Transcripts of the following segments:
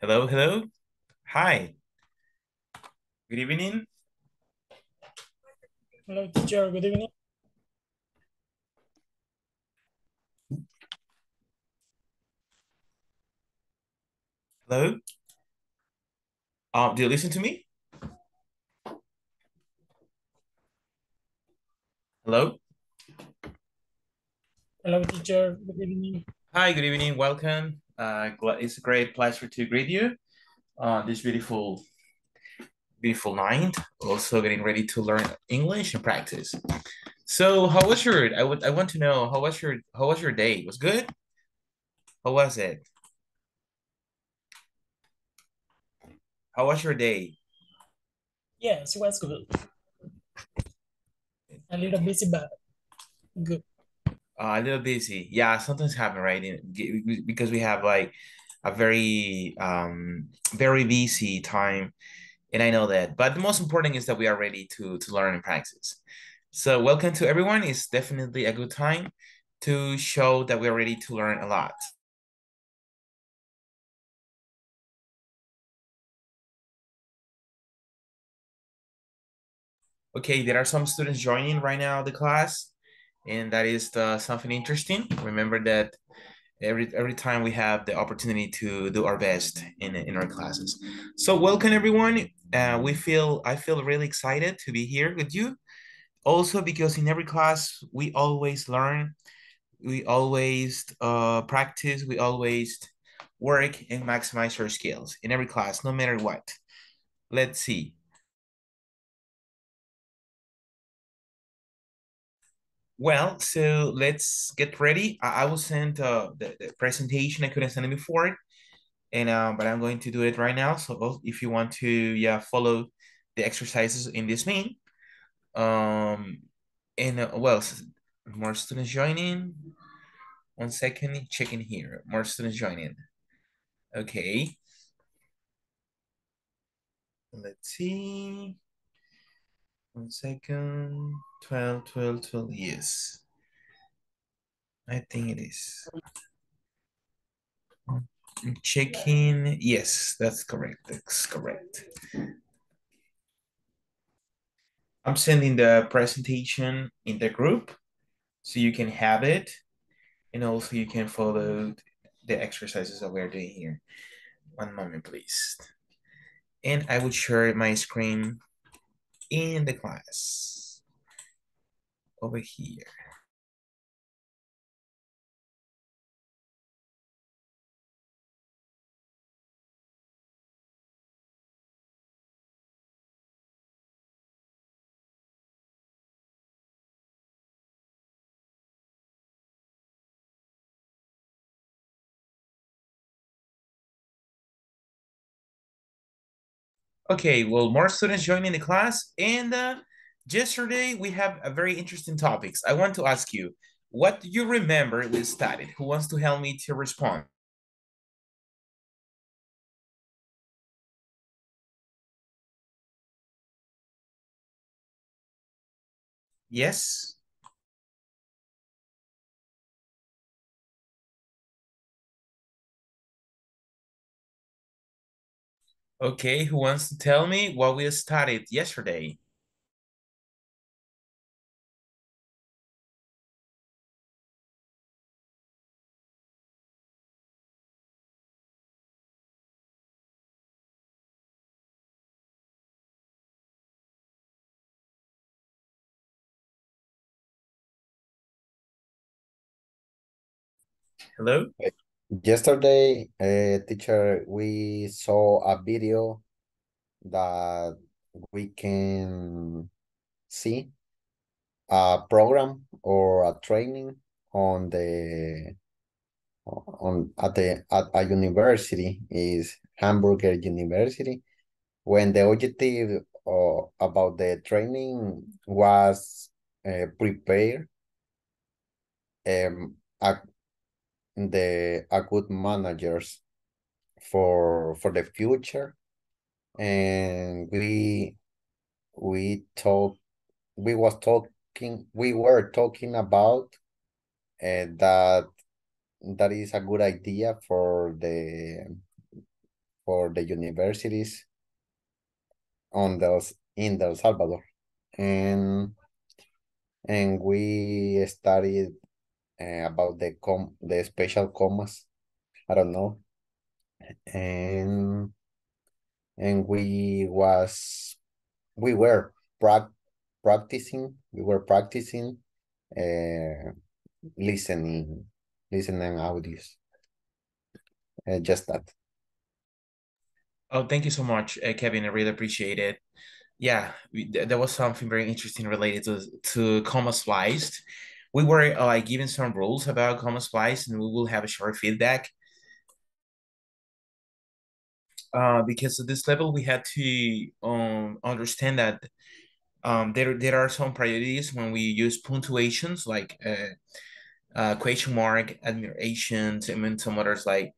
Hello, hello. Hi. Good evening. Hello, teacher. Good evening. Hello. Do you listen to me? Hello. Hello, teacher. Good evening. Hi. Good evening. Welcome. It's a great pleasure to greet you on this beautiful night. Also getting ready to learn English and practice. So, how was your? I want to know how was your day? Was good? How was it? How was your day? Yes, it was good. A little busy, but good. A little busy. Yeah, something's happened, right? Because we have like a very busy time. And I know that. But the most important is that we are ready to learn and practice. So welcome to everyone. It's definitely a good time to show that we are ready to learn a lot. Okay, there are some students joining right now the class, and that is something interesting. Remember that every time we have the opportunity to do our best in our classes. So welcome everyone. I feel really excited to be here with you. Also because in every class we always learn, we always practice, we always work and maximize our skills in every class, no matter what. Let's see. Well, so let's get ready. I will send the presentation. I couldn't send it before, and but I'm going to do it right now. So if you want to, yeah, follow the exercises in this link. Well, more students joining. One second, checking here. More students joining. Okay. Let's see. One second. 12, yes. I think it is. I'm checking. Yes, that's correct. That's correct. I'm sending the presentation in the group so you can have it. And also you can follow the exercises that we're doing here. One moment, please. And I will share my screen in the class over here. Okay, well, more students joining the class. And yesterday, we have a very interesting topics. I want to ask you, what do you remember we studied? Who wants to help me to respond? Yes? Okay, who wants to tell me what we studied yesterday? Hello? Yesterday, teacher, we saw a video that we can see a program or a training on at a university, is Hamburger University, when the objective about the training was prepare a good managers for the future, and we were talking about that is a good idea for the for the universities in El Salvador. And we studied about the special commas. I don't know. And we were practicing listening audios. Just that. Oh, thank you so much, Kevin. I really appreciate it. Yeah, there was something very interesting related to comma spliced. We were given some rules about comma spliced, and we will have a short feedback. Because at this level, we had to understand that there are some priorities when we use punctuations, like question mark, admirations, and some others like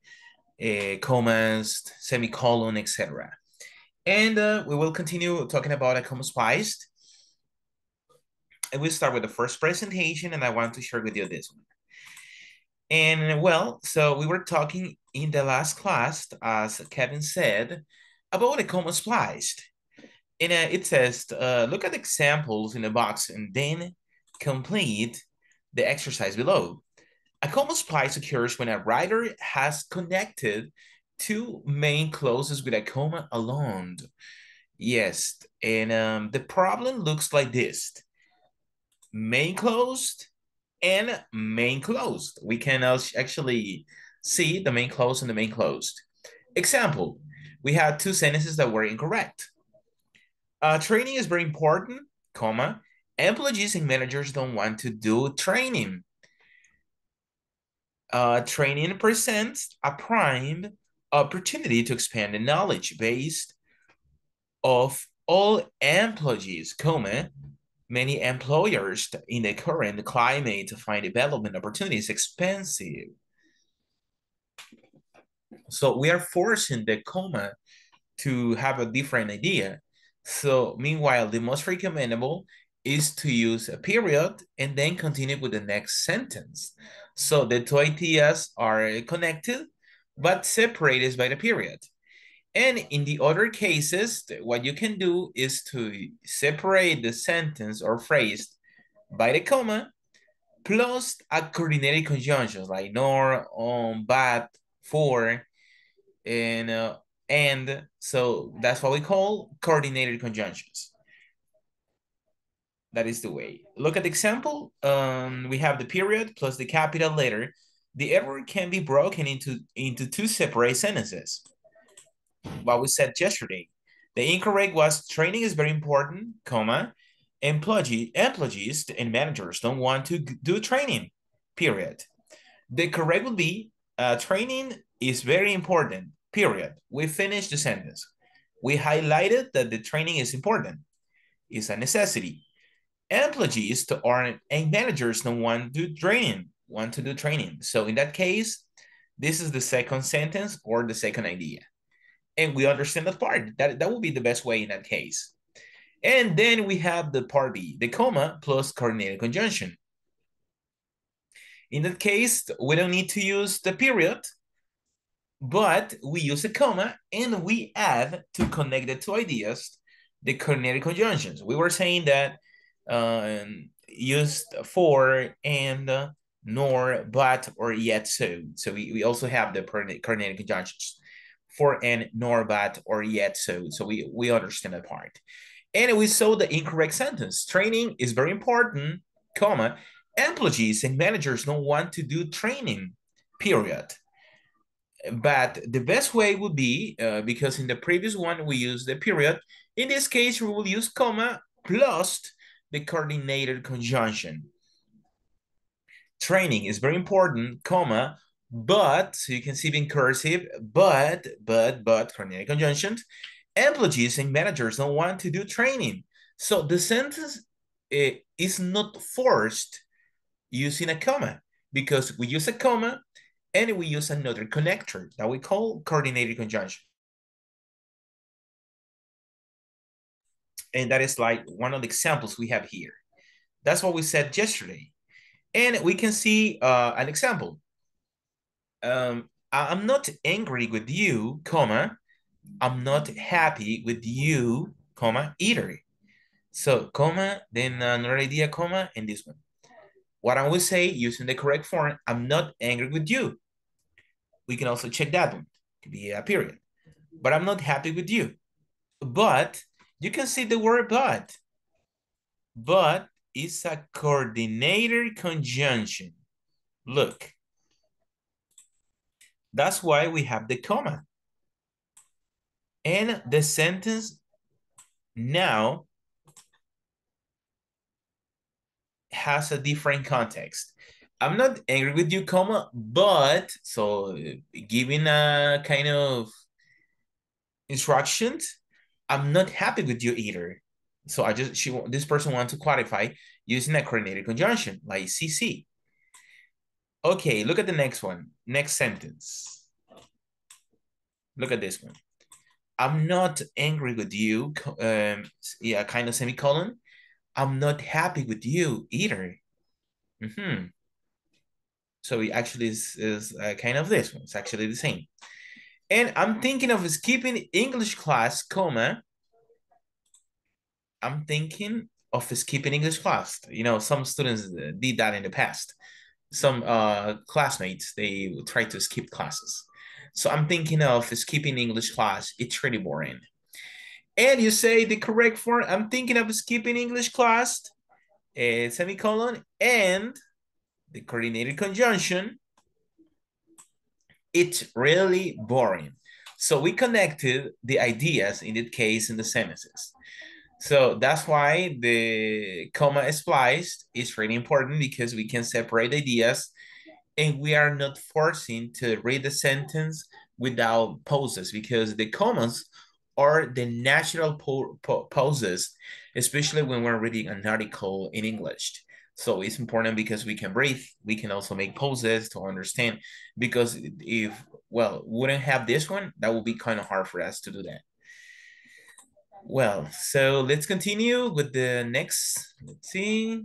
commas, semicolon, etc. And we will continue talking about a comma spliced. And we'll start with the first presentation, and I want to share with you this one. And well, so we were talking in the last class, as Kevin said, about a comma spliced. And it says, look at examples in the box and then complete the exercise below. A comma splice occurs when a writer has connected two main clauses with a comma alone. Yes, and the problem looks like this. Main clause and main closed. We can actually see the main clause and the main closed. Example, we had two sentences that were incorrect. Training is very important, comma. Employees and managers don't want to do training. Training presents a prime opportunity to expand the knowledge base of all employees, comma. Many employers in the current climate find development opportunities expensive. So we are forcing the comma to have a different idea. So meanwhile, the most recommendable is to use a period and then continue with the next sentence. So the two ideas are connected, but separated by the period. And in the other cases, what you can do is to separate the sentence or phrase by the comma, plus a coordinated conjunction like nor, on, but, for, and. So that's what we call coordinated conjunctions. That is the way. Look at the example. We have the period plus the capital letter. The error can be broken into two separate sentences. What we said yesterday. The incorrect was training is very important, comma, employees and managers don't want to do training, period. The correct would be training is very important, period. We finished the sentence. We highlighted that the training is important. It's a necessity. Employees and managers don't want to do training. So in that case, this is the second sentence or the second idea. And we understand that part. That would be the best way in that case. And then we have the part B, the comma plus coordinated conjunction. In that case, we don't need to use the period, but we use a comma and we add to connect the two ideas, the coordinated conjunctions. We were saying that used for and nor, but, or yet so. So we also have the coordinated conjunctions. For and nor, but, or yet so. So we understand that part. And we saw the incorrect sentence. Training is very important, comma. Employees and managers don't want to do training, period. But the best way would be, because in the previous one, we used the period. In this case, we will use comma plus the coordinated conjunction. Training is very important, comma, but, so you can see it in cursive, but, coordinated conjunction. Employees and managers don't want to do training. So the sentence is not forced using a comma because we use a comma and we use another connector that we call coordinated conjunction. And that is like one of the examples we have here. That's what we said yesterday. And we can see an example. I'm not angry with you, comma. I'm not happy with you, comma, eatery. So comma, then another idea, comma, and this one. What I will say using the correct form, I'm not angry with you. We can also check that one. It could be a period. But I'm not happy with you. But you can see the word but. But is a coordinator conjunction. Look. That's why we have the comma. And the sentence now has a different context. I'm not angry with you, comma, but, so giving a kind of instructions, I'm not happy with you either. So I just, this person wants to qualify using a coordinated conjunction, like CC. Okay, look at the next one, next sentence. Look at this one. I'm not angry with you, yeah, kind of semicolon. I'm not happy with you either. Mm-hmm. So it actually is kind of this one. It's actually the same. And I'm thinking of skipping English class, comma. I'm thinking of skipping English class. You know, some students did that in the past. Some classmates, they try to skip classes. So I'm thinking of skipping English class. It's really boring. And you say the correct form, I'm thinking of skipping English class, semicolon, and the coordinated conjunction, it's really boring. So we connected the ideas in this case in the sentences. So that's why the comma spliced is really important because we can separate ideas and we are not forcing to read the sentence without pauses because the commas are the natural pauses, especially when we're reading an article in English. So it's important because we can breathe. We can also make pauses to understand because if, well, wouldn't have this one, that would be kind of hard for us to do that. Well, so let's continue with the next, let's see.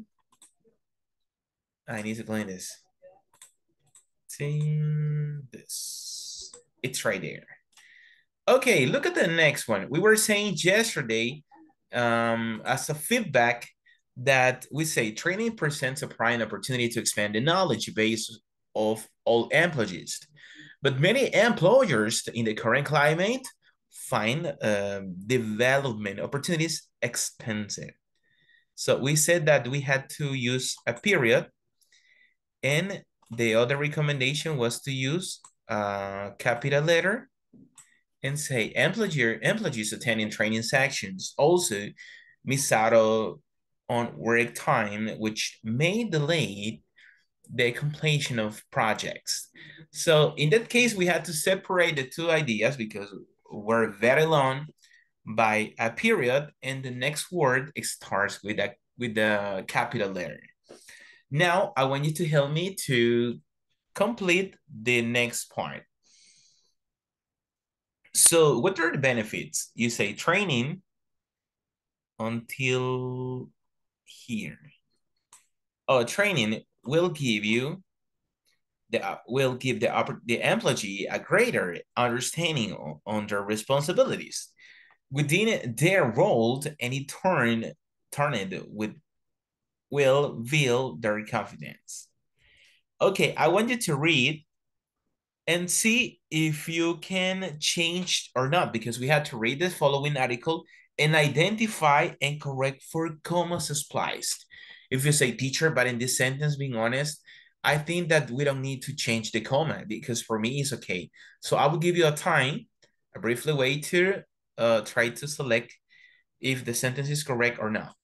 I need to clean this. This, it's right there. Okay, look at the next one. We were saying yesterday as a feedback that we say training presents a prime opportunity to expand the knowledge base of all employees. But many employers in the current climate find development opportunities expensive. So we said that we had to use a period and the other recommendation was to use a capital letter and say employees attending training sections also miss out on work time, which may delay the completion of projects. So in that case, we had to separate the two ideas because we're very long by a period and the next word starts with a capital letter. Now, I want you to help me to complete the next part. So what are the benefits? You say training until here. Oh, training will give you the employee a greater understanding on their responsibilities within their role, and it will build their confidence. Okay, I want you to read and see if you can change or not, because we had to read the following article and identify and correct for commas spliced. If you say teacher, but in this sentence, being honest, I think that we don't need to change the comma because for me it's okay. So I will give you a time, a brief way to try to select if the sentence is correct or not.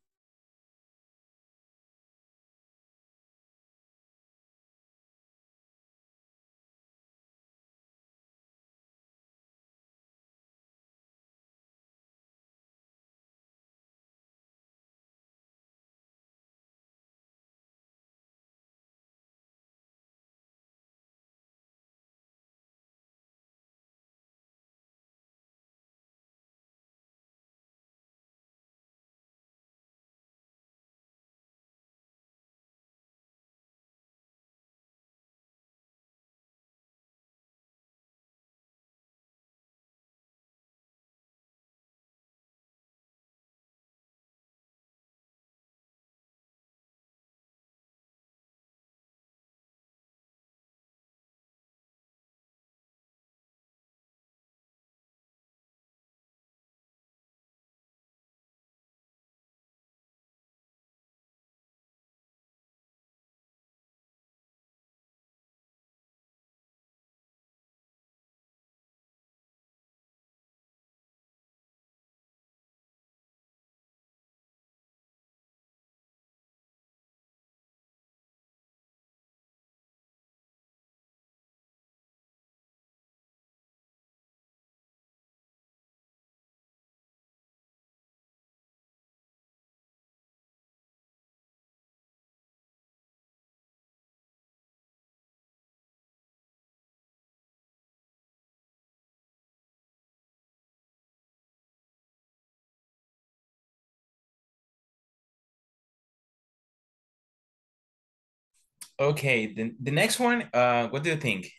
Okay, then the next one, what do you think?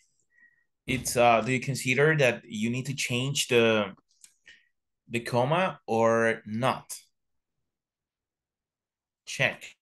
It's do you consider that you need to change the comma or not? Check.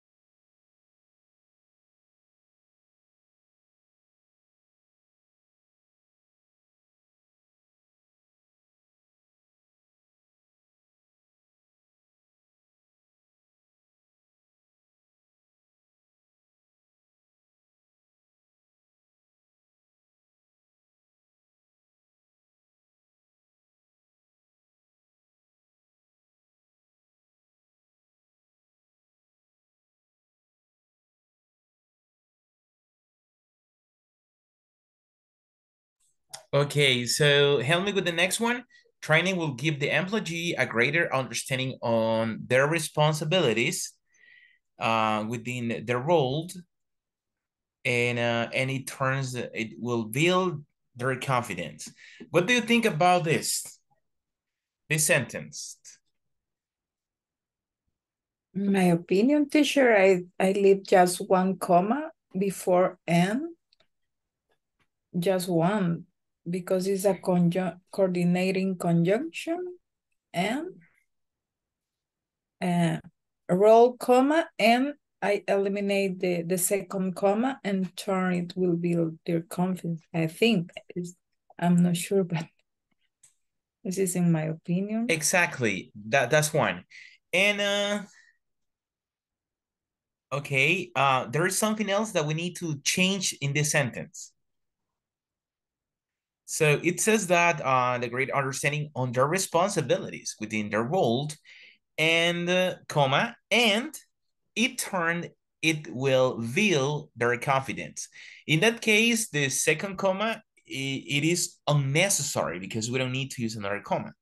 Okay, so help me with the next one. Training will give the employee a greater understanding on their responsibilities within their role, and it will build their confidence. What do you think about this sentence? In my opinion, teacher, I leave just one comma before and, just one, because it's a coordinating conjunction and roll comma, and I eliminate the second comma and turn it will build their confidence. I think, I'm not sure, but this is in my opinion. Exactly, that's one. And okay, there is something else that we need to change in this sentence. So it says that the great understanding on their responsibilities within their role, and comma, and it will build their confidence. In that case, the second comma, it is unnecessary because we don't need to use another comma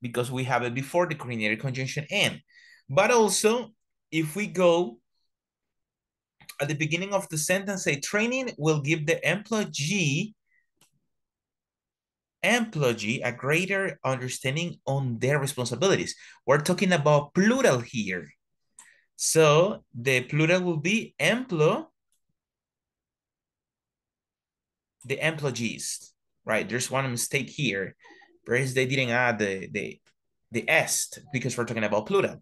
because we have it before the coordinated conjunction and. But also, if we go at the beginning of the sentence, say training will give the employee a greater understanding on their responsibilities. We're talking about plural here. So the plural will be the employees, right? There's one mistake here. Perhaps they didn't add the S because we're talking about plural.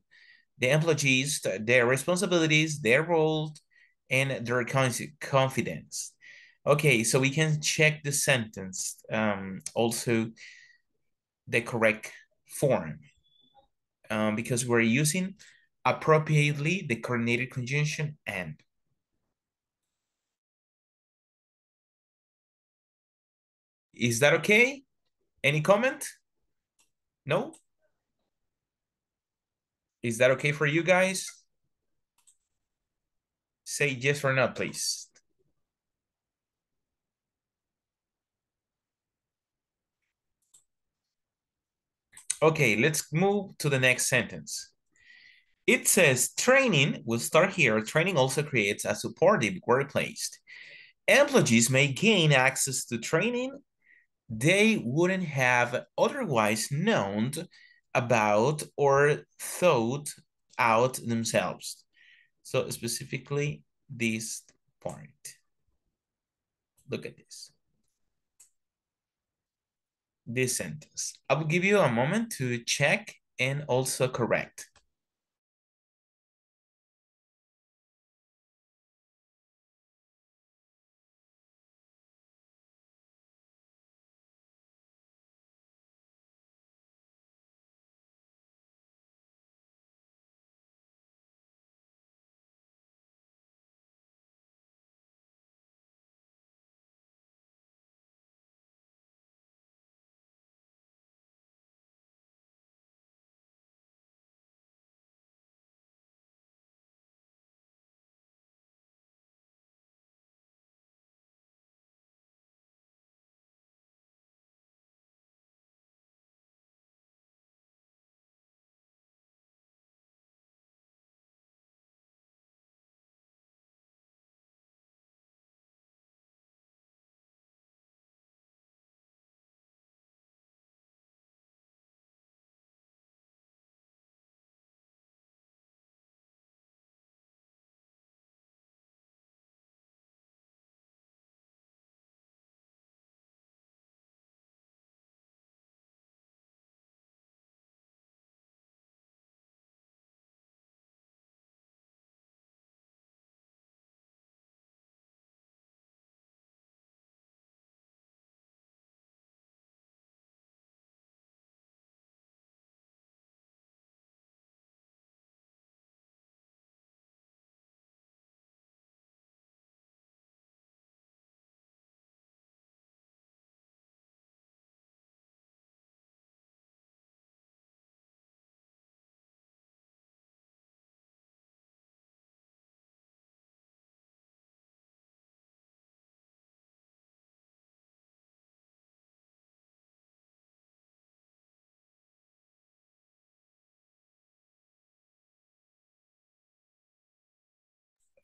The employees, their responsibilities, their role, and their confidence. Okay, so we can check the sentence, also the correct form, because we're using appropriately the coordinated conjunction and. Is that okay? Any comment? No? Is that okay for you guys? Say yes or no, please. Okay, let's move to the next sentence. It says training, we'll start here. Training also creates a supportive workplace. Employees may gain access to training they wouldn't have otherwise known about or thought out themselves. So specifically this point. Look at this. This sentence. I will give you a moment to check and also correct.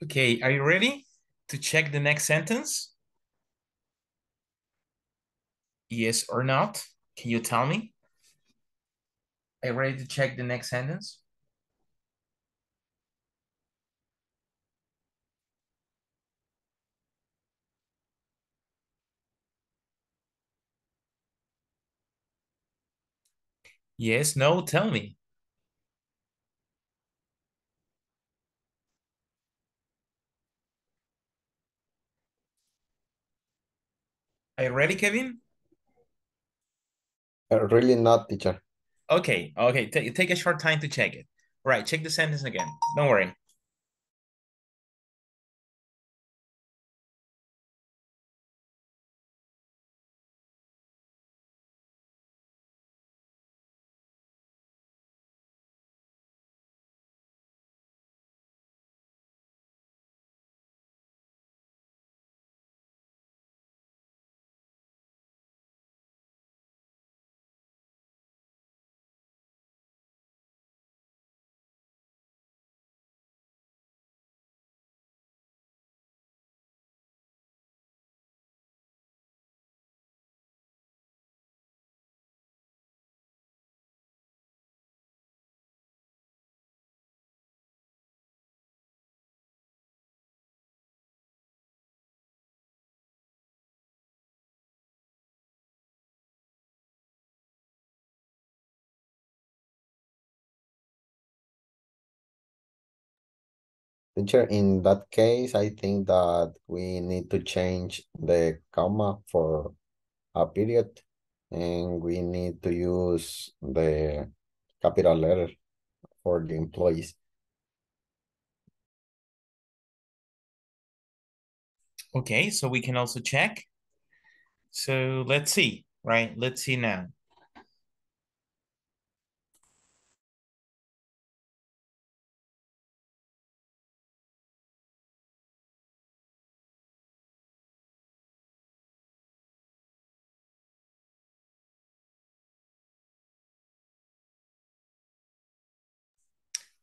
Okay, are you ready to check the next sentence? Yes or not? Can you tell me? Are you ready to check the next sentence? Yes, no, tell me. Are you ready, Kevin? Really not, teacher. Okay, okay. Take a short time to check it. Right, check the sentence again. Don't worry. Teacher, in that case, I think that we need to change the comma for a period, and we need to use the capital letter for the employees. Okay, so we can also check. So let's see, right? Let's see now.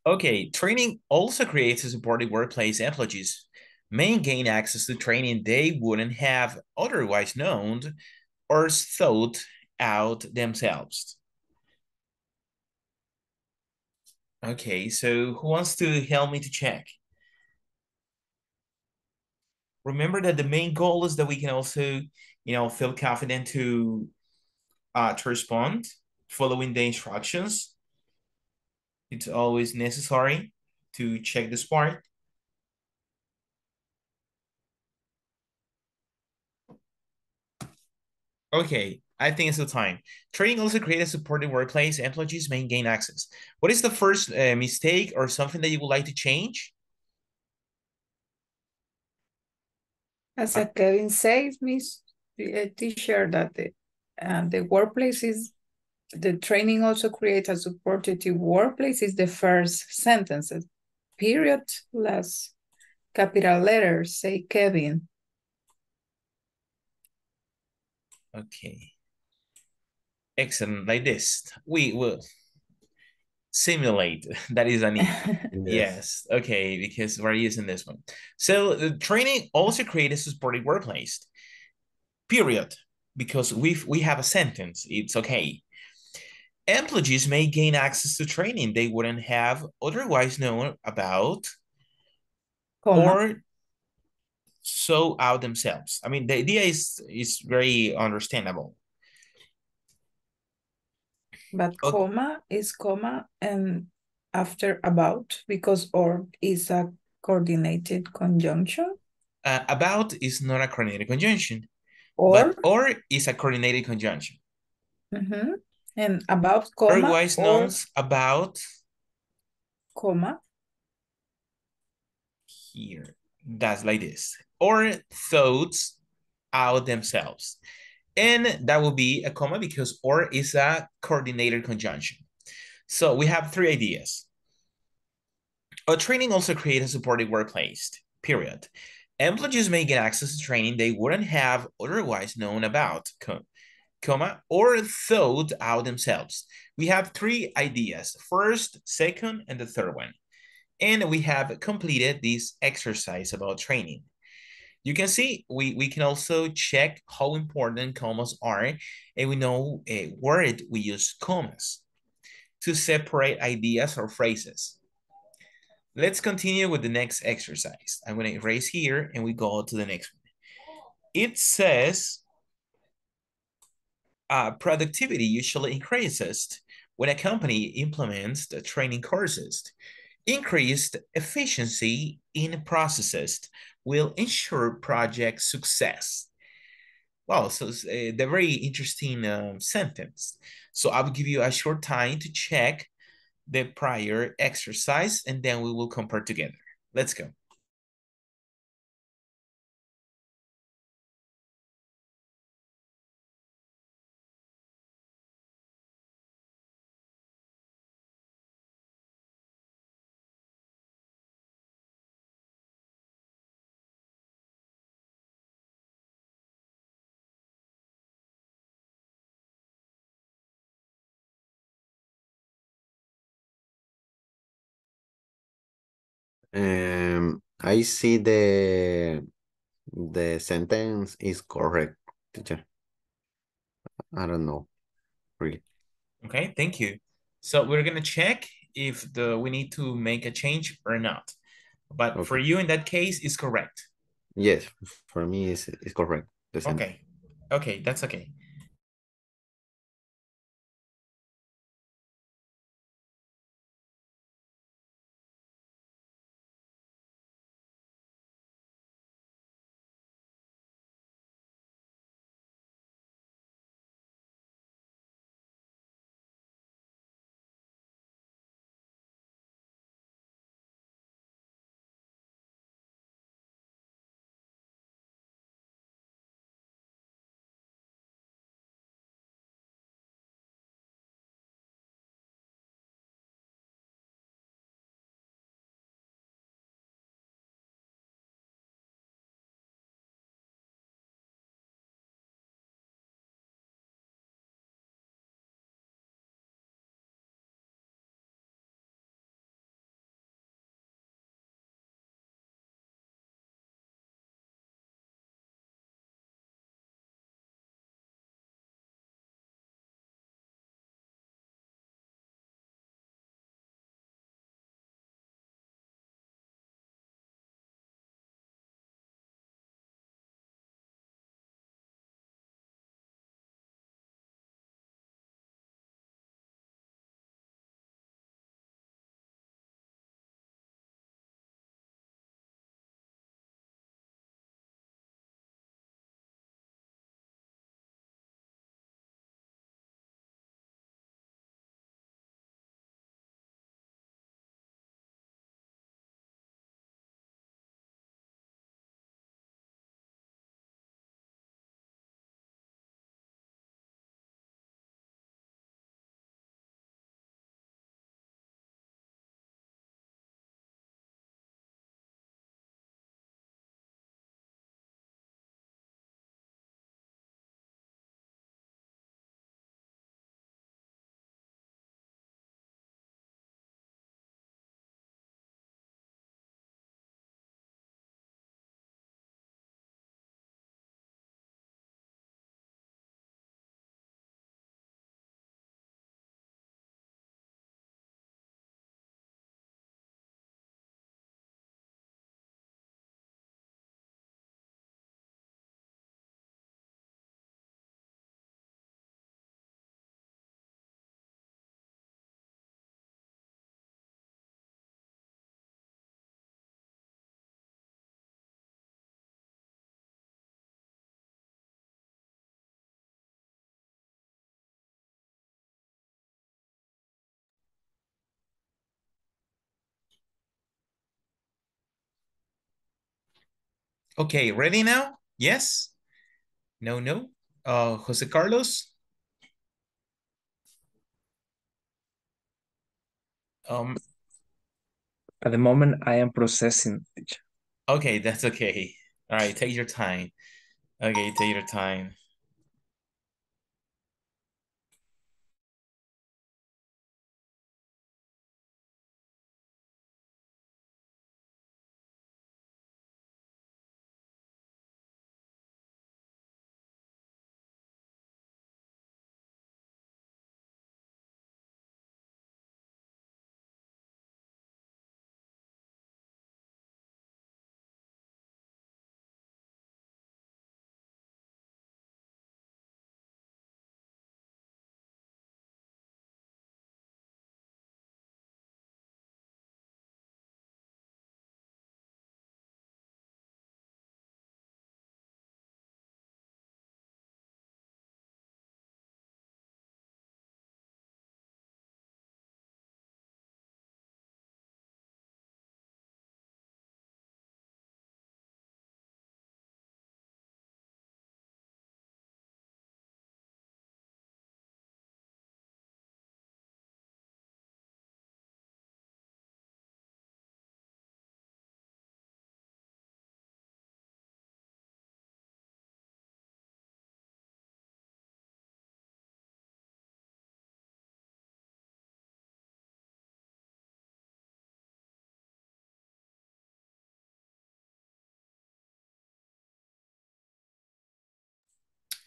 Okay, training also creates a supportive workplace. Employees may gain access to training they wouldn't have otherwise known or thought out themselves. Okay, so who wants to help me to check? Remember that the main goal is that we can also, you know, feel confident to respond following the instructions. It's always necessary to check this part. Okay, I think it's the time. Training also creates a supportive workplace. Employees may gain access. What is the first mistake or something that you would like to change? As Kevin says, Miss Teacher, that the workplace is the training also creates a supportive workplace is the first sentence. Period, last capital letter, say Kevin. Okay. Excellent, like this. We will simulate. That is a need. Yes. Okay, because we're using this one. So the training also creates a supportive workplace. Period. Because we have a sentence, it's okay. Employees may gain access to training they wouldn't have otherwise known about or so out themselves. I mean, the idea is very understandable. But okay. Comma is comma and after about, because or is a coordinated conjunction. About is not a coordinated conjunction. Or? But or is a coordinated conjunction. Mm-hmm. And about comma, otherwise known about comma here. That's like this. Or thoughts out themselves. And that will be a comma because or is a coordinated conjunction. So we have three ideas. A training also creates a supportive workplace, period. Employees may get access to training they wouldn't have otherwise known about, comma, or thought out themselves. We have three ideas, first, second, and the third one. and we have completed this exercise about training. You can see we can also check how important commas are, and we know where we use commas to separate ideas or phrases. Let's continue with the next exercise. I'm going to erase here and we go to the next one. It says productivity usually increases when a company implements the training courses. Increased efficiency in processes will ensure project success. Wow, so the very interesting sentence. So I will give you a short time to check the prior exercise and then we will compare together. Let's go. I see the sentence is correct, teacher. I don't know, really. Okay, thank you. So we're gonna check if we need to make a change or not. But okay, for you in that case, it's correct. Yes, for me it's correct. Okay, okay, that's okay. Okay, ready now? Yes? No, no? Jose Carlos? At the moment, I am processing. Okay, that's okay. All right, take your time. Okay, take your time.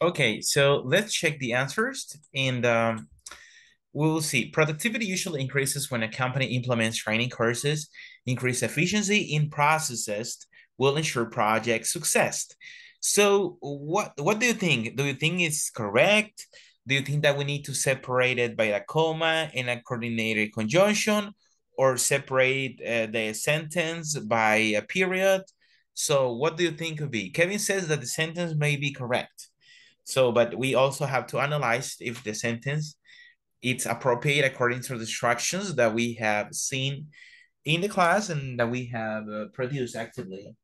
Okay, so let's check the answers, and we'll see. Productivity usually increases when a company implements training courses. Increased efficiency in processes will ensure project success. So what do you think? Do you think it's correct? Do you think that we need to separate it by a comma and a coordinated conjunction, or separate the sentence by a period? So what do you think could be? Kevin says that the sentence may be correct. So, but we also have to analyze if the sentence is appropriate according to the instructions that we have seen in the class and that we have produced actively.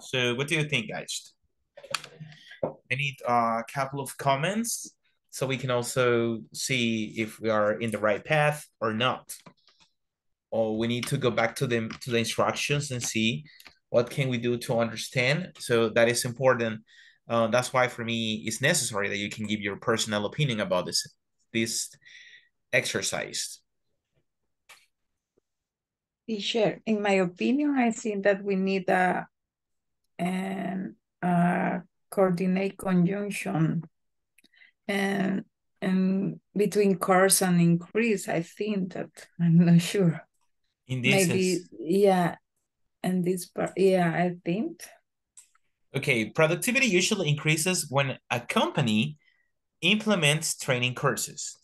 So what do you think, guys? I need a couple of comments so we can also see if we are in the right path or not. Or we need to go back to the instructions and see what can we do to understand. So that is important. That's why for me it's necessary that you can give your personal opinion about this exercise. Teacher, in my opinion, I think that we need a coordinate conjunction and between course and increase. I think that, I'm not sure. In this maybe sense. Yeah, and this part, yeah, I think. Okay, productivity usually increases when a company implements training courses.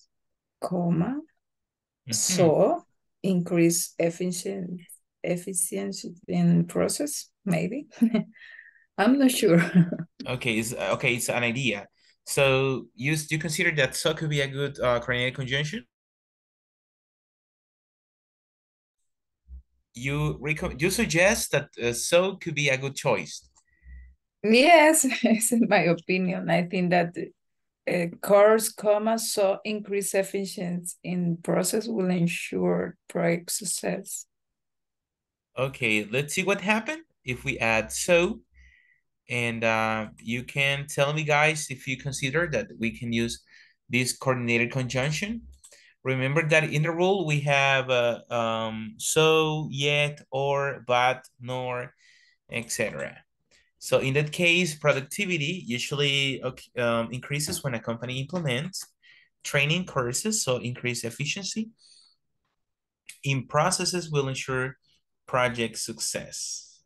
Comma. Mm-hmm. So increase efficiency in process, maybe. I'm not sure. Okay, it's an idea. So you consider that so could be a good coordinated conjunction? You suggest that so could be a good choice. Yes, it's in my opinion. I think that course, comma, so increased efficiency in process will ensure project success. Okay, let's see what happened if we add so. And you can tell me, guys, if you consider that we can use this coordinated conjunction. Remember that in the rule we have so, yet, or, but, nor, etc. So in that case, productivity usually increases when a company implements training courses, so increased efficiency in processes will ensure project success.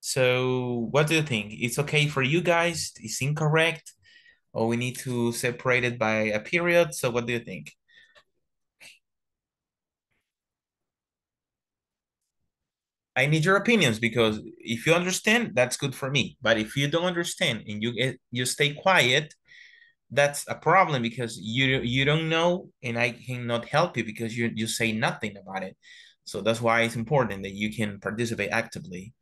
So what do you think? It's okay for you guys? It's incorrect? Or we need to separate it by a period? So what do you think? I need your opinions, because if you understand, that's good for me. But if you don't understand and you stay quiet, that's a problem, because you don't know, and I cannot help you because you say nothing about it. So that's why it's important that you can participate actively.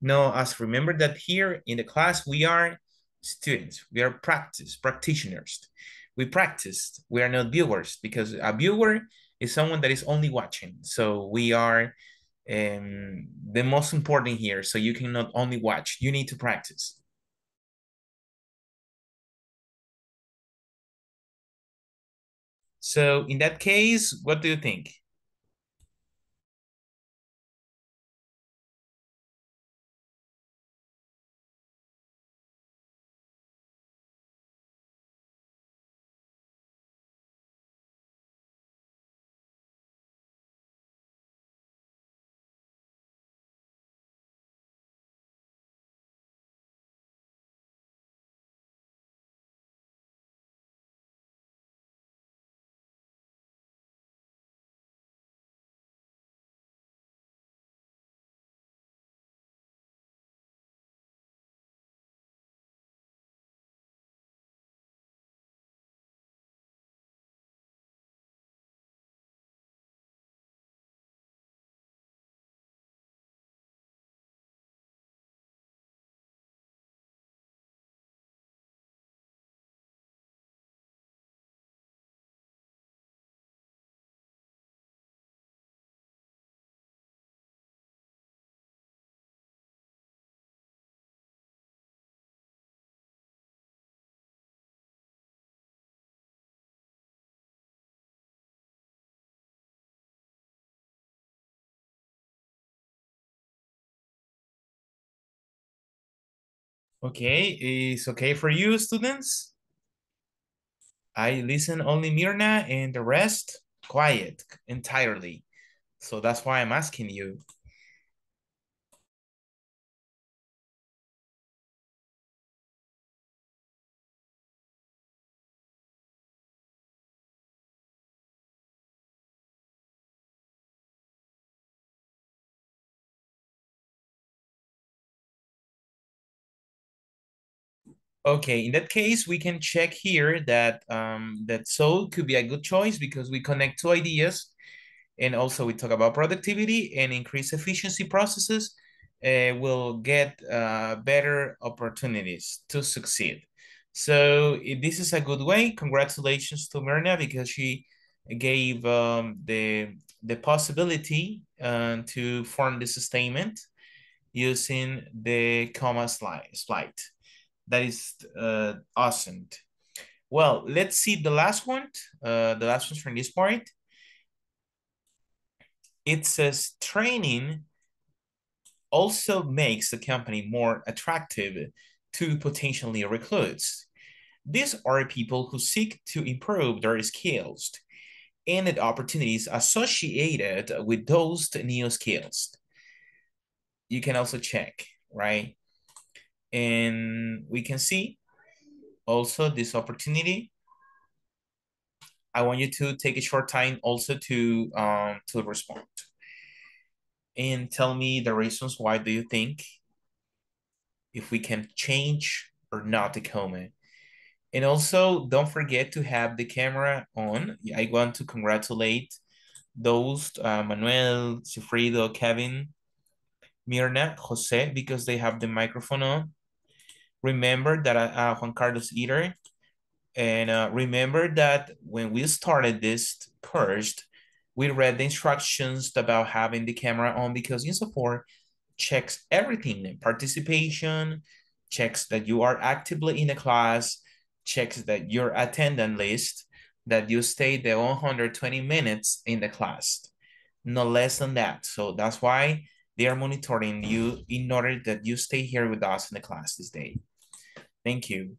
Now, as remember that here in the class, we are students. We are practitioners. We practice. We are not viewers, because a viewer is someone that is only watching. So we are the most important here. So you cannot only watch. You need to practice. So in that case, what do you think? Okay, it's okay for you, students? I listen only Mirna and the rest quiet entirely. So that's why I'm asking you. Okay, in that case, we can check here that that so could be a good choice because we connect two ideas, and also we talk about productivity and increase efficiency processes will get better opportunities to succeed. So this is a good way. Congratulations to Mirna because she gave the possibility to form this statement using the comma slide. That is awesome. Well, let's see the last one. The last one's from this part. It says training also makes the company more attractive to potentially recruits. These are people who seek to improve their skills and the opportunities associated with those new skills. You can also check, right? And we can see also this opportunity. I want you to take a short time also to respond and tell me the reasons why do you think if we can change or not the comment. And also don't forget to have the camera on. I want to congratulate those Manuel, Sifrido, Kevin, Mirna, Jose, because they have the microphone on. Remember that Juan Carlos Eater, and remember that when we started this purge, we read the instructions about having the camera on because INSAFORP checks everything, participation, checks that you are actively in the class, checks that your attendance list, that you stay the 120 minutes in the class, no less than that. So that's why they are monitoring you in order that you stay here with us in the class this day. Thank you.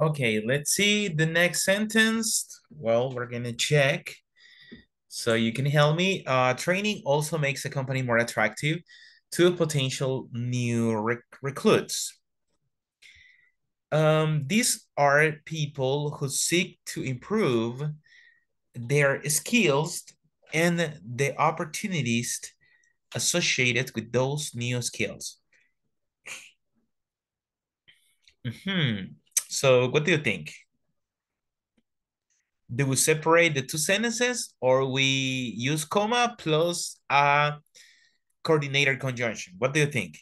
Okay, let's see the next sentence. Well, we're gonna check. So you can help me. Training also makes a company more attractive to potential new recruits. These are people who seek to improve their skills and the opportunities associated with those new skills. So what do you think? Do we separate the two sentences, or we use comma plus a coordinator conjunction? What do you think?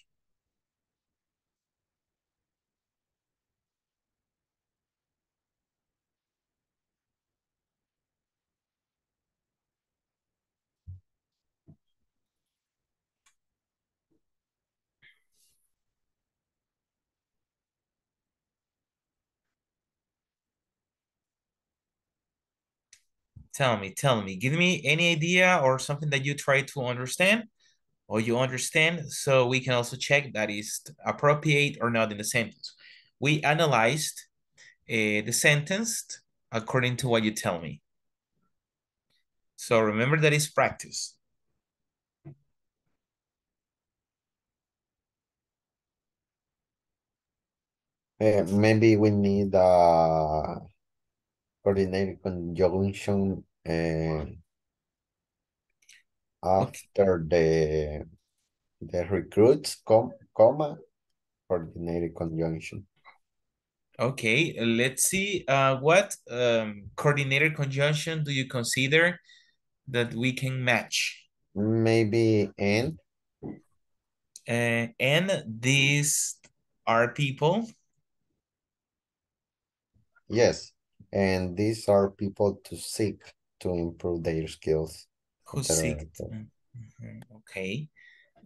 Tell me, give me any idea or something that you try to understand or you understand, so we can also check that is appropriate or not in the sentence. We analyzed the sentence according to what you tell me. So remember that is practice. Maybe we need coordinated conjunction after the recruits, comma, coordinated conjunction. Okay, let's see what coordinated conjunction do you consider that we can match? Maybe and. And these are people? Yes. And these are people to seek to improve their skills. Who seek? Okay.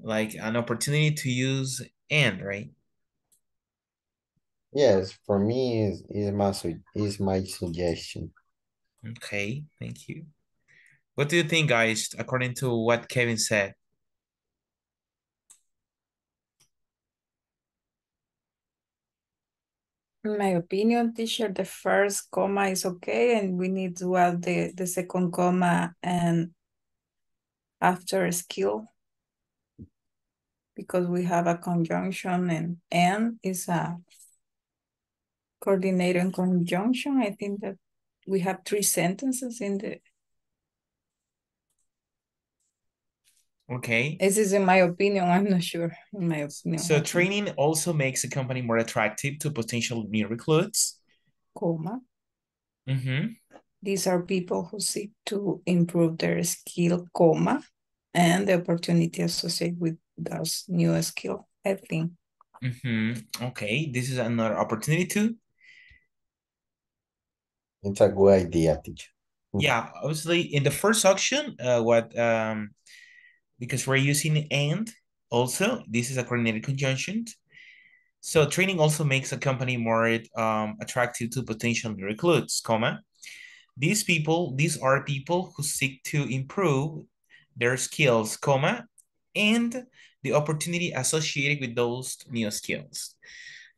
Like an opportunity to use and, right? Yes, for me is my suggestion. Okay, thank you. What do you think, guys, according to what Kevin said? In my opinion, teacher, the first comma is okay, and we need to add the second comma and after skill, because we have a conjunction, and is a coordinating conjunction. I think that we have three sentences in the... Okay. This is in my opinion, I'm not sure, in my opinion. So training also makes a company more attractive to potential new recruits. Comma. These are people who seek to improve their skill, comma, and the opportunity associated with those new skill, I think. Okay, this is another opportunity too. It's a good idea, teacher. Yeah, obviously in the first section, because we're using and also, this is a coordinated conjunction. So training also makes a company more attractive to potential recruits, comma. These are people who seek to improve their skills, comma, and the opportunity associated with those new skills.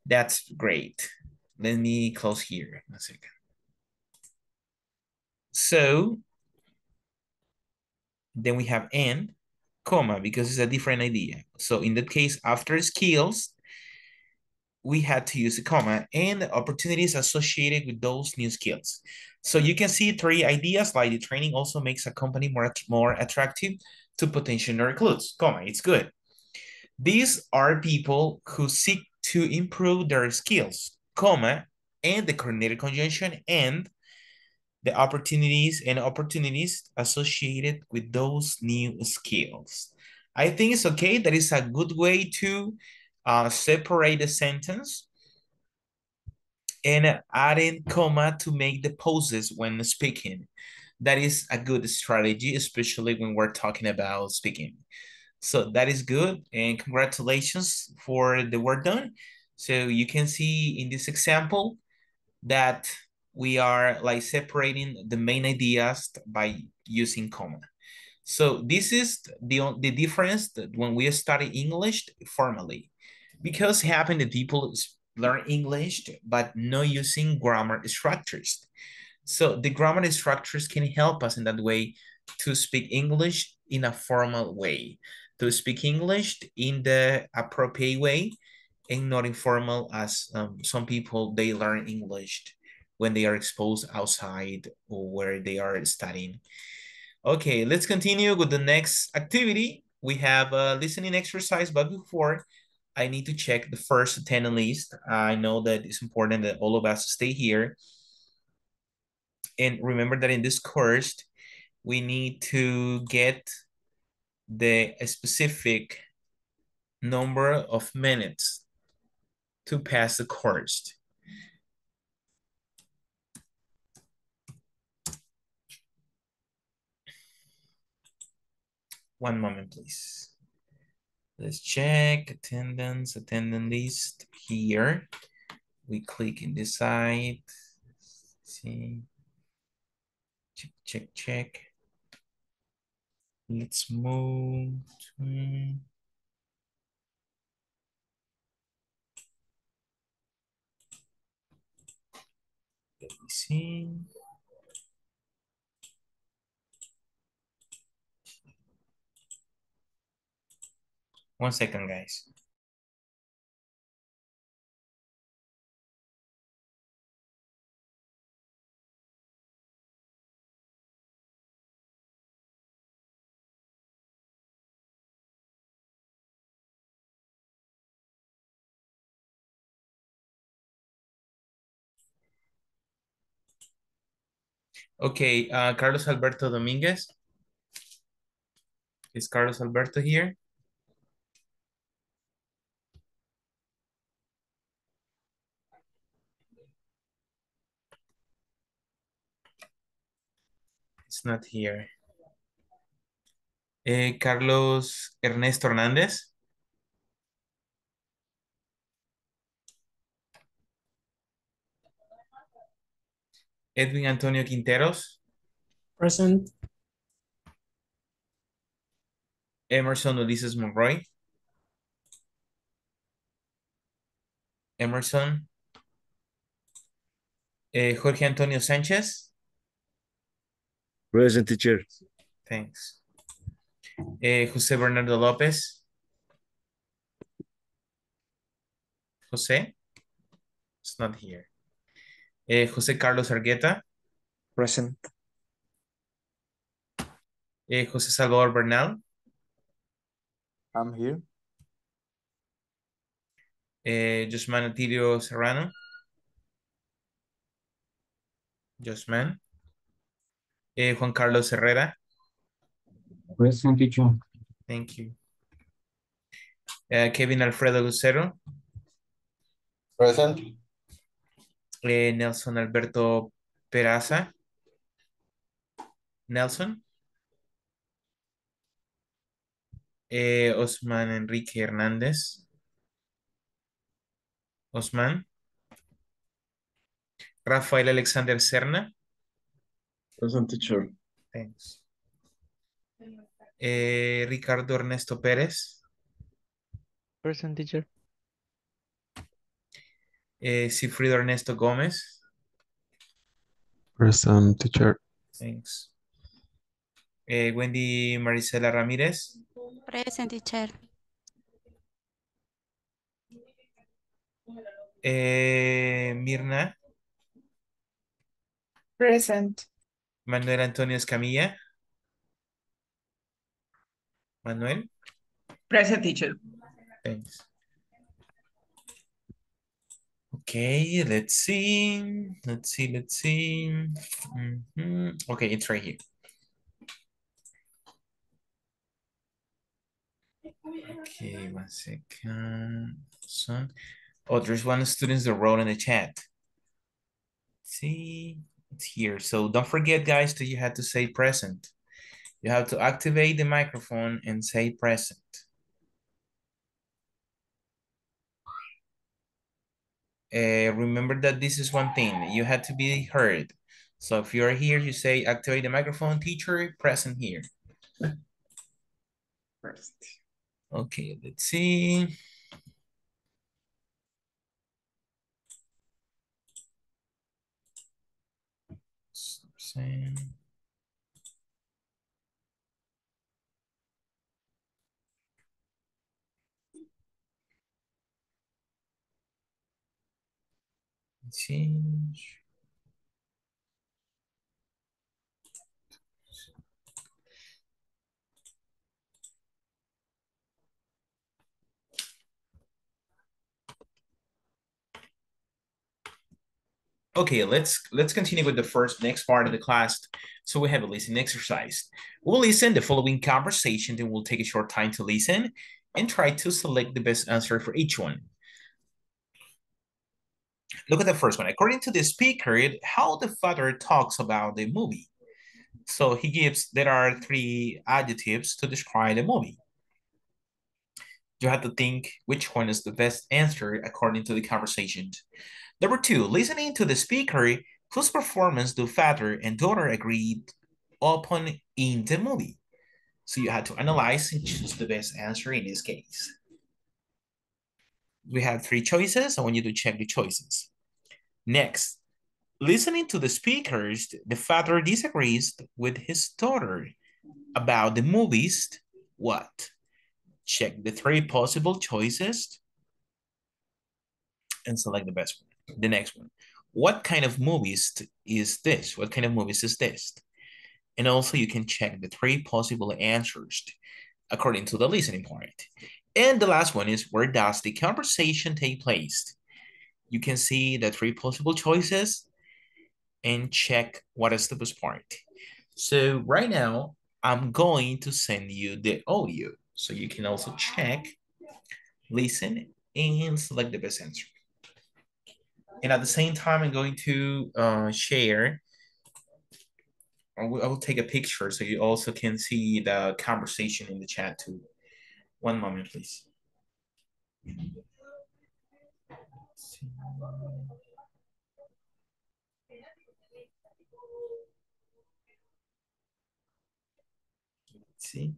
That's great. Let me close here a second. So then we have and. Comma, because it's a different idea. So in that case, after skills, we had to use a comma and the opportunities associated with those new skills. So you can see three ideas, like the training also makes a company more attractive to potential recruits, comma, it's good. These are people who seek to improve their skills, comma, and the coordinated conjunction and the opportunities associated with those new skills. I think it's okay. That is a good way to separate the sentence and adding comma to make the pauses when speaking. That is a good strategy, especially when we're talking about speaking. So that is good, and congratulations for the work done. So you can see in this example that we are like separating the main ideas by using comma. So this is the difference that when we study English formally, because it happened that people learn English, but not using grammar structures. So the grammar structures can help us in that way to speak English in a formal way, to speak English in the appropriate way and not informal as some people, they learn English when they are exposed outside or where they are studying. Okay, let's continue with the next activity. We have a listening exercise, but before, I need to check the first attendance list. I know that it's important that all of us stay here. And remember that in this course, we need to get the specific number of minutes to pass the course. One moment, please. Let's check attendance, attendance list here. We click in this side. Let's see. Check. Let's move to... Let me see. One second, guys. Okay, Carlos Alberto Dominguez. Is Carlos Alberto here? It's not here. Carlos Ernesto Hernandez. Edwin Antonio Quinteros. Present. Emerson Ulises Monroy. Emerson. Jorge Antonio Sanchez. Present, teacher. Thanks. Jose Bernardo Lopez. Jose? It's not here. Jose Carlos Argueta. Present. Jose Salvador Bernal. I'm here. Josman Atilio Serrano. Josman. Juan Carlos Herrera. Present, teacher. Thank you. Kevin Alfredo Lucero. Present. Nelson Alberto Peraza. Nelson. Osman Enrique Hernández. Osman. Rafael Alexander Serna. Present, teacher. Thanks. Ricardo Ernesto Pérez. Present, teacher. Sigfrido Ernesto Gómez. Present, teacher. Thanks. Wendy Marisela Ramírez. Present, teacher. Mirna. Present. Manuel Antonio Escamilla. Manuel. Present, teacher. Thanks. Okay, let's see. Okay, it's right here. Okay, one second. So, oh, there's one student that wrote in the chat. Let's see, it's here. So don't forget, guys, that you have to say present. You have to activate the microphone and say present. Remember that this is one thing, you have to be heard. So if you're here, you say, activate the microphone, teacher, present here. First. Okay, let's see. same. Change. Okay, let's continue with the next part of the class. So we have a listening exercise. We'll listen the following conversation, then we'll take a short time to listen and try to select the best answer for each one. Look at the first one. According to the speaker, how the father talks about the movie. So he gives, there are 3 adjectives to describe the movie. You have to think which one is the best answer according to the conversation. Number 2, listening to the speaker whose performance the father and daughter agreed upon in the movie. So you had to analyze and choose the best answer in this case. We have 3 choices. I want you to check the choices. Next, listening to the speakers, the father disagrees with his daughter about the movies. What? Check the 3 possible choices and select the best one. The next one. What kind of movies is this? What kind of movies is this? And also you can check the 3 possible answers according to the listening part. And the last one is, where does the conversation take place? You can see the 3 possible choices and check what is the best part. So right now, I'm going to send you the audio. So you can also check, listen, and select the best answer. And at the same time, I'm going to share, I will take a picture so you also can see the conversation in the chat too. One moment, please. Let's see.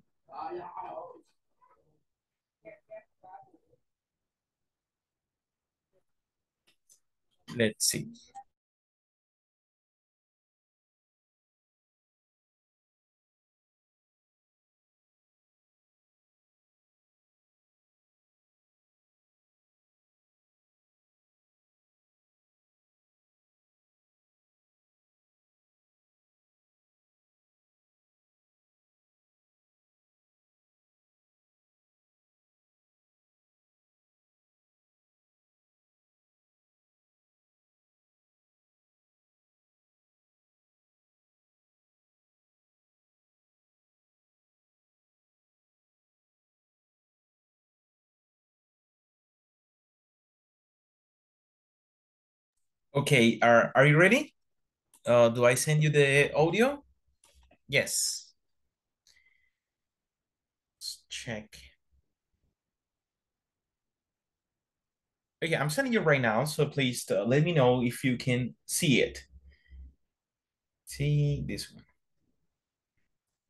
Let's see. Okay, are you ready? Do I send you the audio? Yes. Let's check. Okay, I'm sending you right now, so please let me know if you can see it. See this one.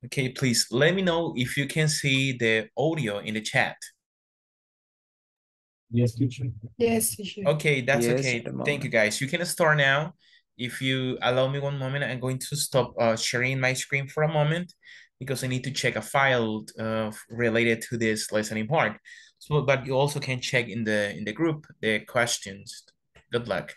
Okay, please let me know if you can see the audio in the chat. Yes, teacher. Yes, teacher. Okay, that's yes, okay. Thank you, guys. You can start now. If you allow me one moment, I'm going to stop sharing my screen for a moment because I need to check a file related to this listening part. So, but you also can check in the group the questions. Good luck.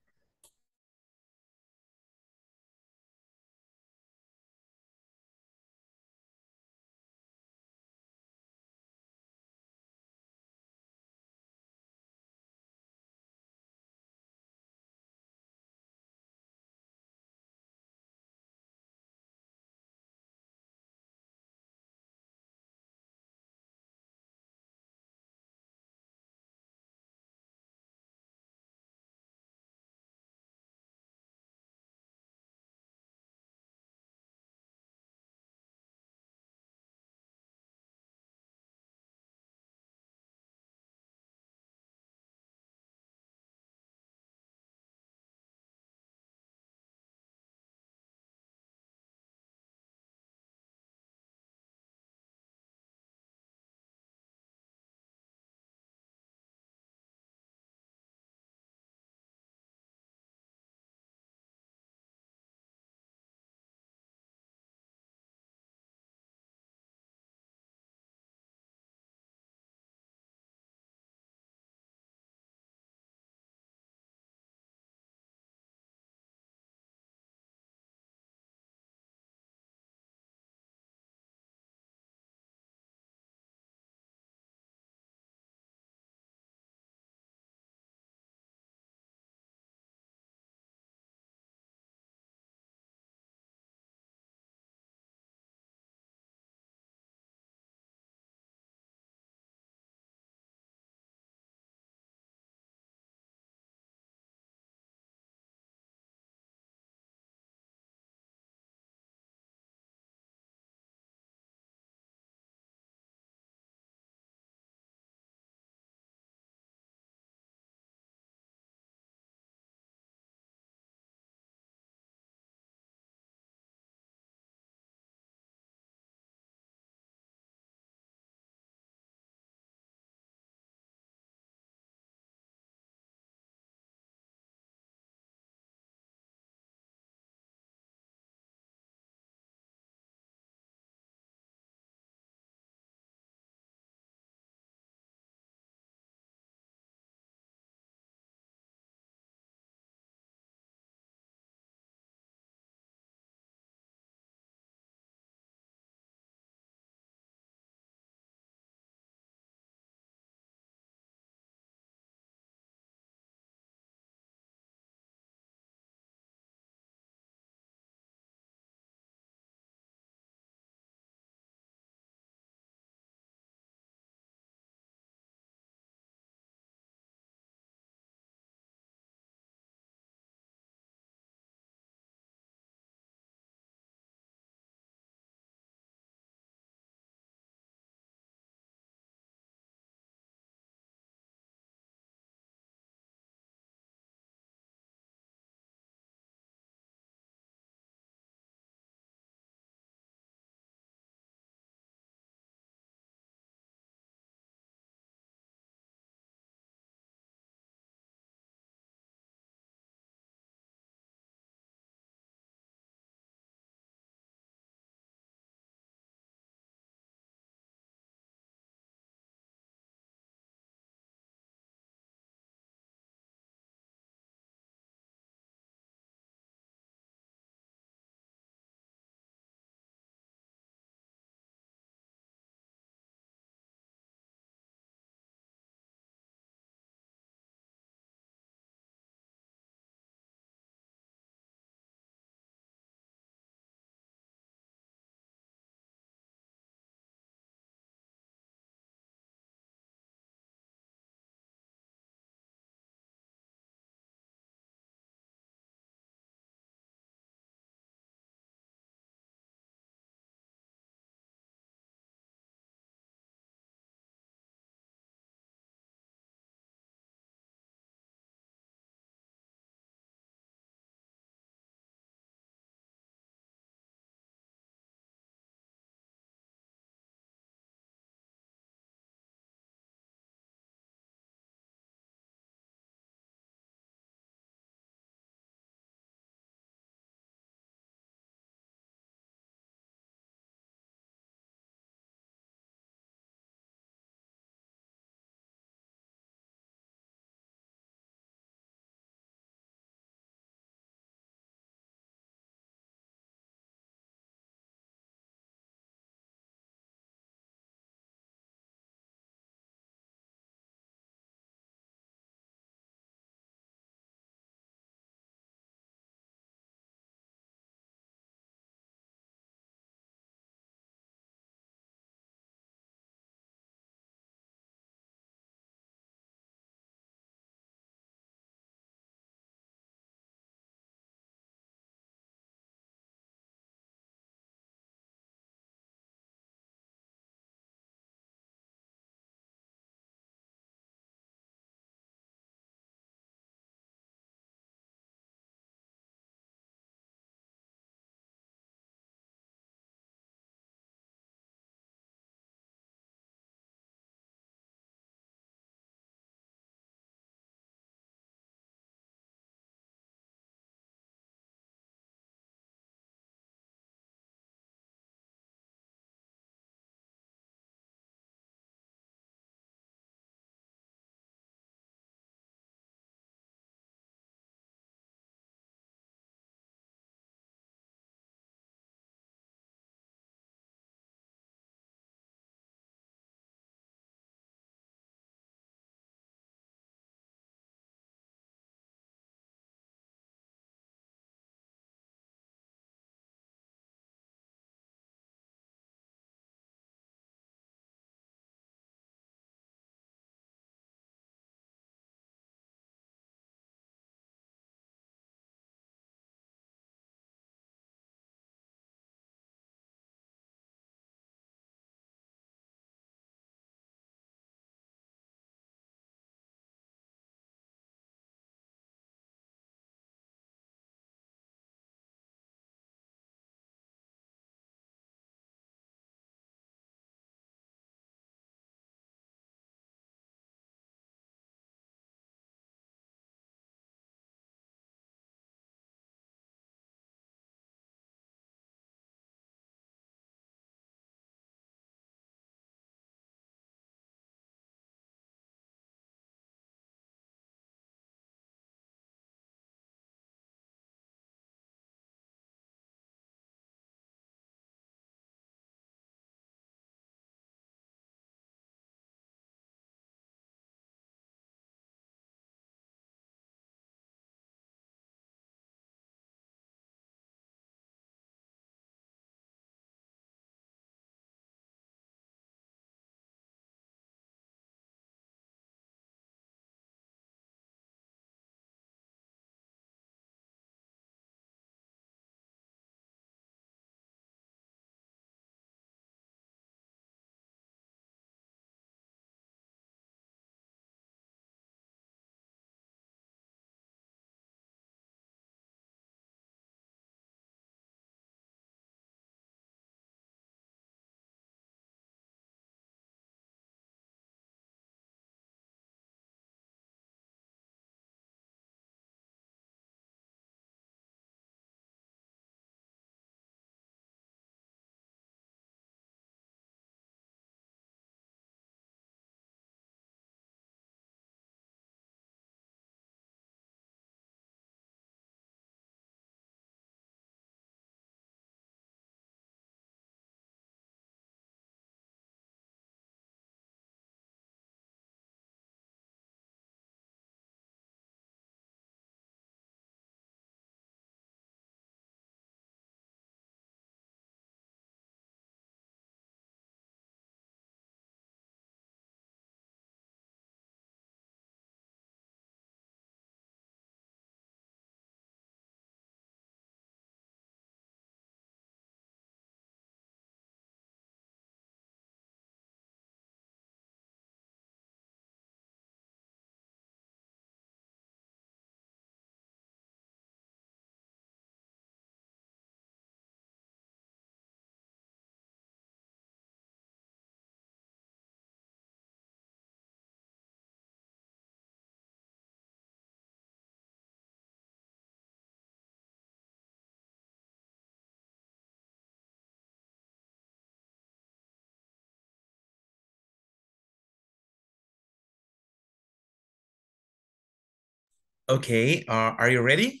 Okay, are you ready?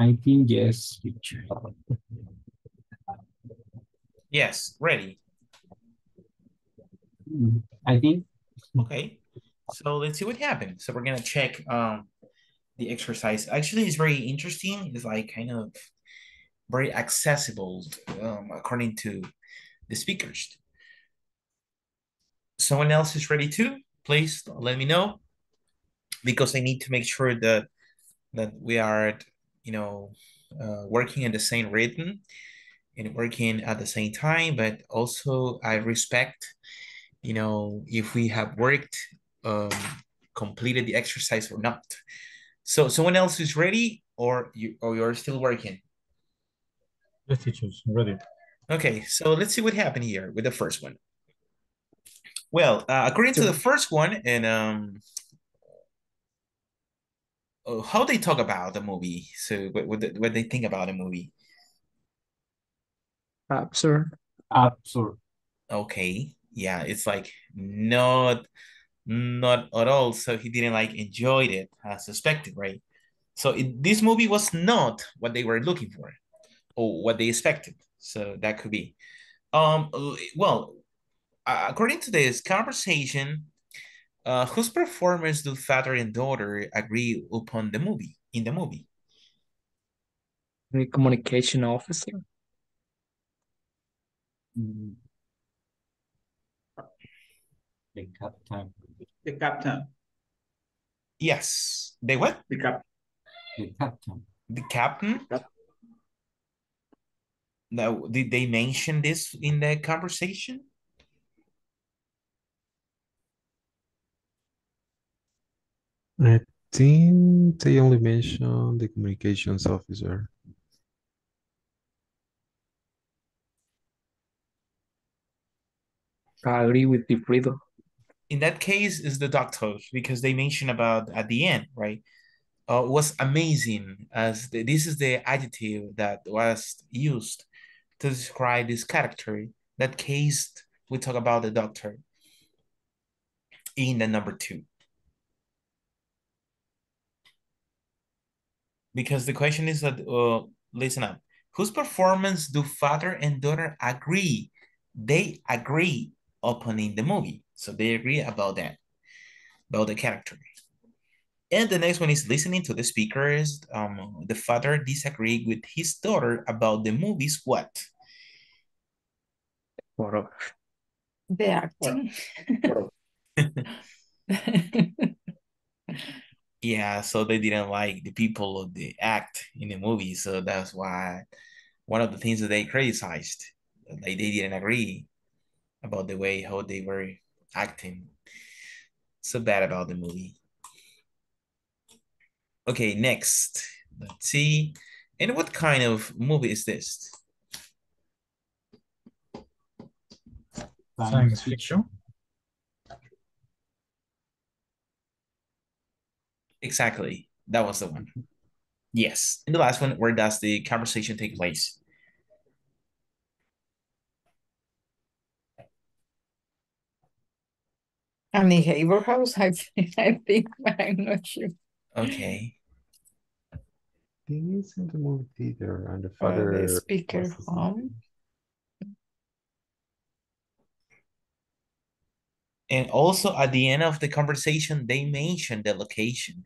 I think yes. Yes, ready. I think. Okay, so let's see what happens. So we're gonna check the exercise. Actually, it's very interesting. It's like kind of very accessible according to the speakers. Someone else is ready too? Please let me know, because I need to make sure that we are at, you know, working at the same rhythm and working at the same time, but also I respect, you know, if we have worked, completed the exercise or not. So someone else is ready, or you're still working? Yes, teachers, ready. Okay, so let's see what happened here with the first one. Well, according to the first one, and how they talk about the movie, so what they think about the movie. Absurd. Absurd. Okay, yeah, it's like not at all. So he didn't like enjoy it as suspected, right? So this movie was not what they were looking for or what they expected. So that could be. Well, according to this conversation, whose performance do father and daughter agree upon the movie? In the movie, the communication officer. The captain. The captain. Yes. They what? The captain. The captain. The captain. Now, did they mention this in the conversation? I think they only mentioned the communications officer. I agree with the Fredo. In that case, is the doctor, because they mentioned about at the end, right? Was amazing, as this is the adjective that was used to describe this character. In that case, we talk about the doctor in the number two. Because the question is that, listen up, whose performance do father and daughter agree? They agree upon in the movie. So they agree about that, about the character. And the next one is listening to the speakers. The father disagreed with his daughter about the movie's what? The acting. Yeah, so they didn't like the people of the act in the movie. So that's why one of the things that they criticized, like they didn't agree about the way how they were acting. So bad about the movie. Okay, next. Let's see. And what kind of movie is this? Science fiction. Exactly. That was the one. Yes. And the last one, where does the conversation take place? I mean, neighbor house, I think, but I'm not sure. Okay. He's in the movie theater, and the father... the speaker home. And also at the end of the conversation, they mention the location.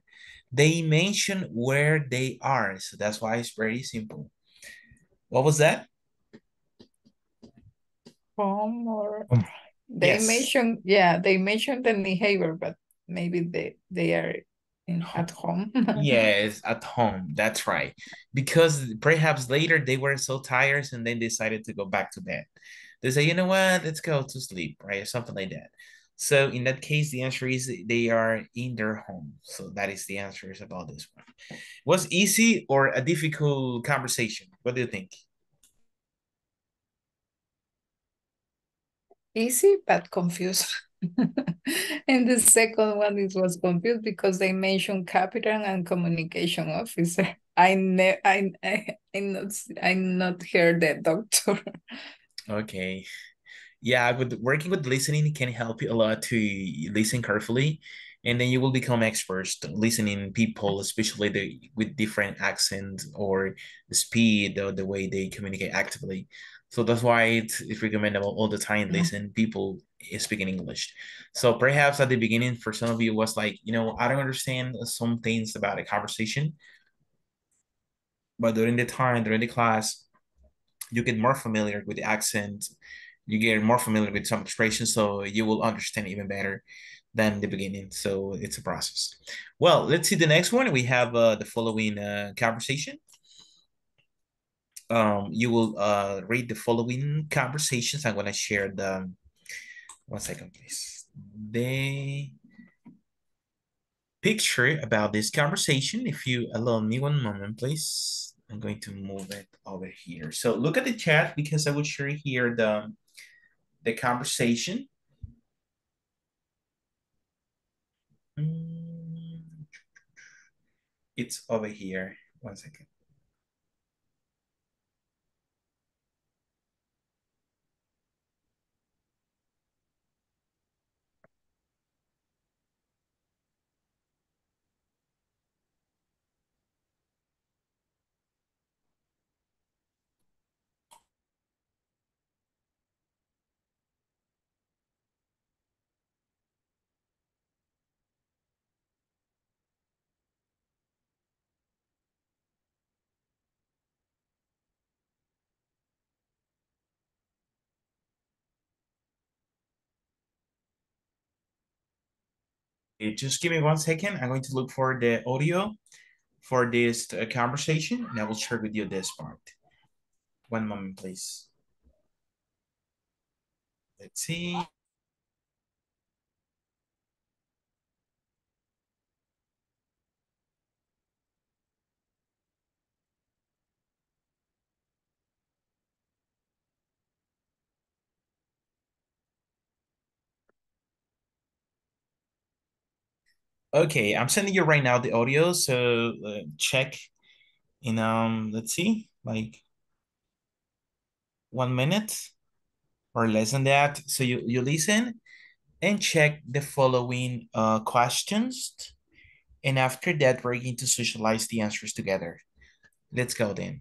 They mention where they are. So that's why it's very simple. What was that? Home or... They yes. Mentioned, yeah, they mentioned the behavior, but maybe they are in, at home. Yes, at home. That's right. Because perhaps later they were so tired and they decided to go back to bed. They say, you know what, let's go to sleep, right? Or something like that. So in that case, the answer is they are in their home. So that is the answers about this one. Was easy or a difficult conversation? What do you think? easy but confused. And the second one, it was confused because they mentioned capital and communication officer. I not heard the doctor. Okay. Yeah, with working with listening can help you a lot to listen carefully, and then you will become experts listening people, especially with different accents or the speed or the way they communicate actively. So that's why it's recommendable all the time, listen people speaking English. So perhaps at the beginning, for some of you, it was like, you know, I don't understand some things about a conversation, but during the class, you get more familiar with the accent, you get more familiar with some expressions, so you will understand even better than the beginning. So it's a process. Well, let's see the next one. We have the following conversation. You will read the following conversations. I'm going to share the, 1 second, please. The picture about this conversation. If you allow me 1 moment, please. I'm going to move it over here. So look at the chat because I will share here the conversation. It's over here. 1 second. Just give me 1 second. I'm going to look for the audio for this conversation, and I will share with you this part. 1 moment, please. Let's see. Okay, I'm sending you right now the audio, so check in, let's see, like 1 minute or less than that. So you listen and check the following questions. And after that, we're going to socialize the answers together. Let's go then.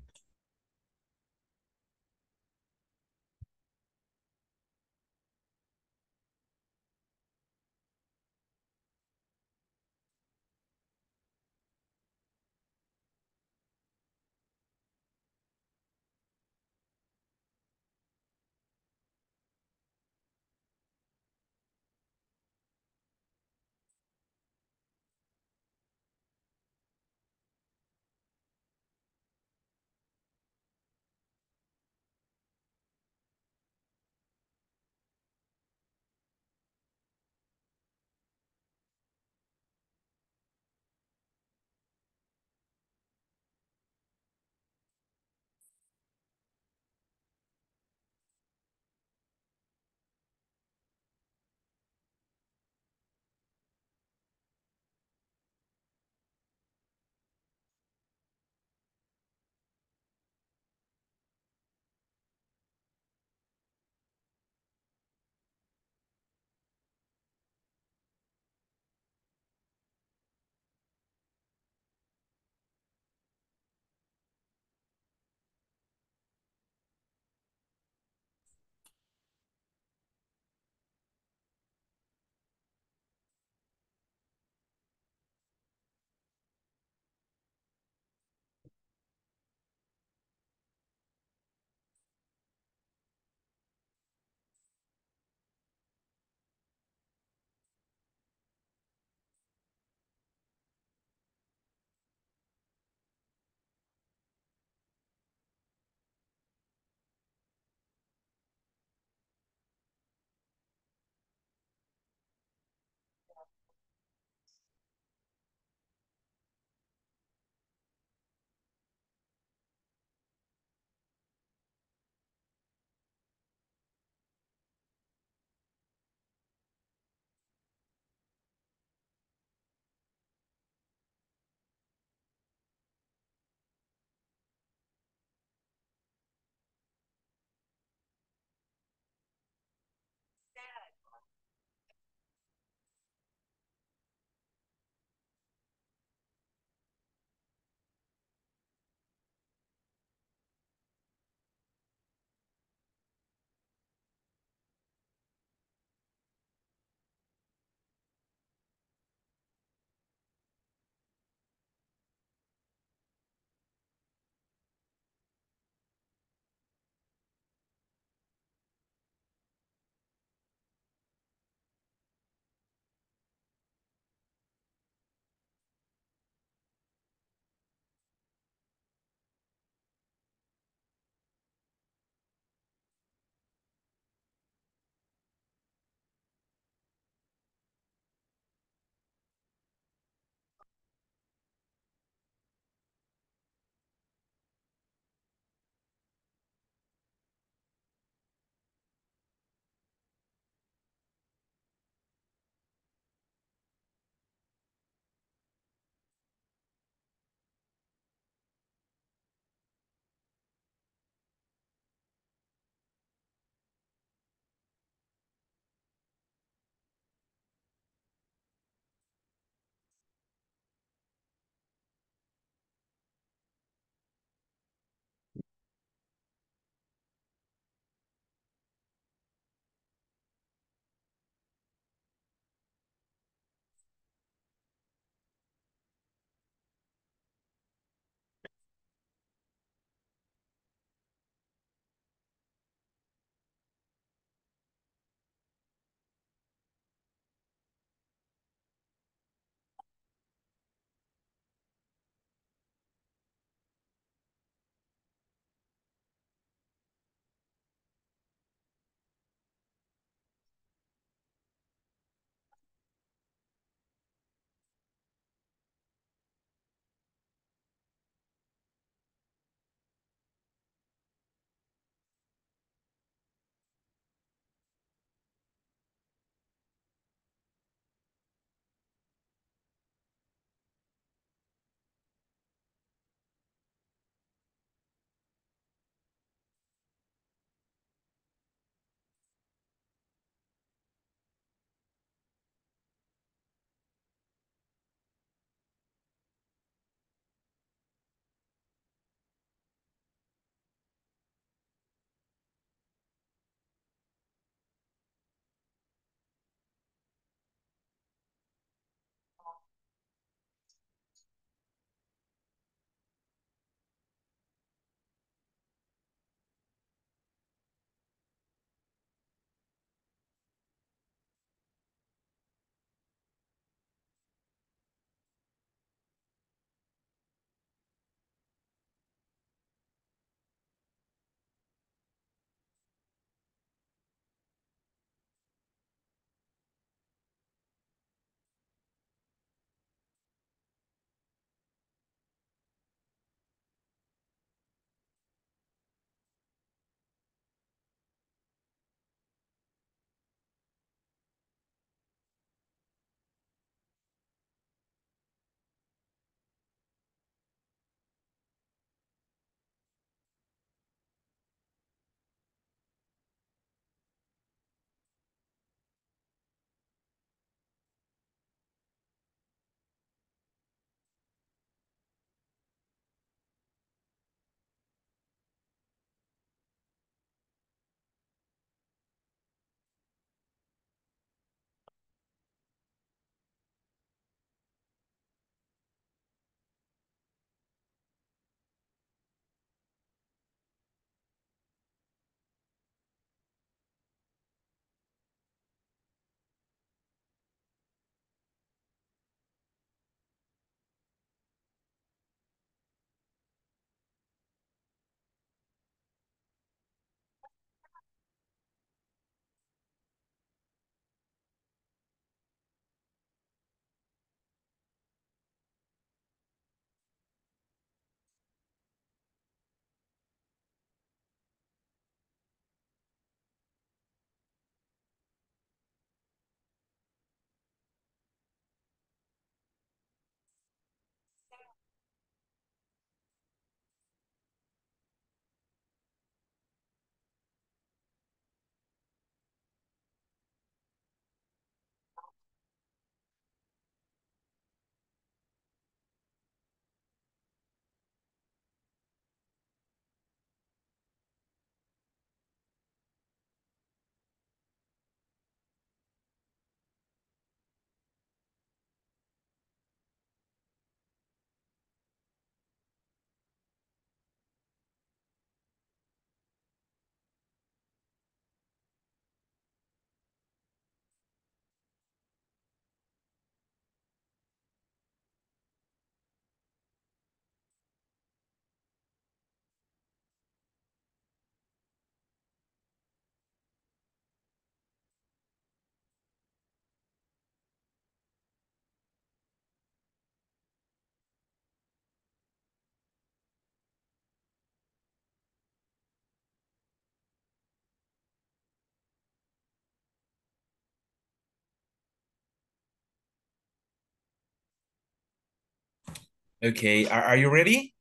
Okay, are you ready?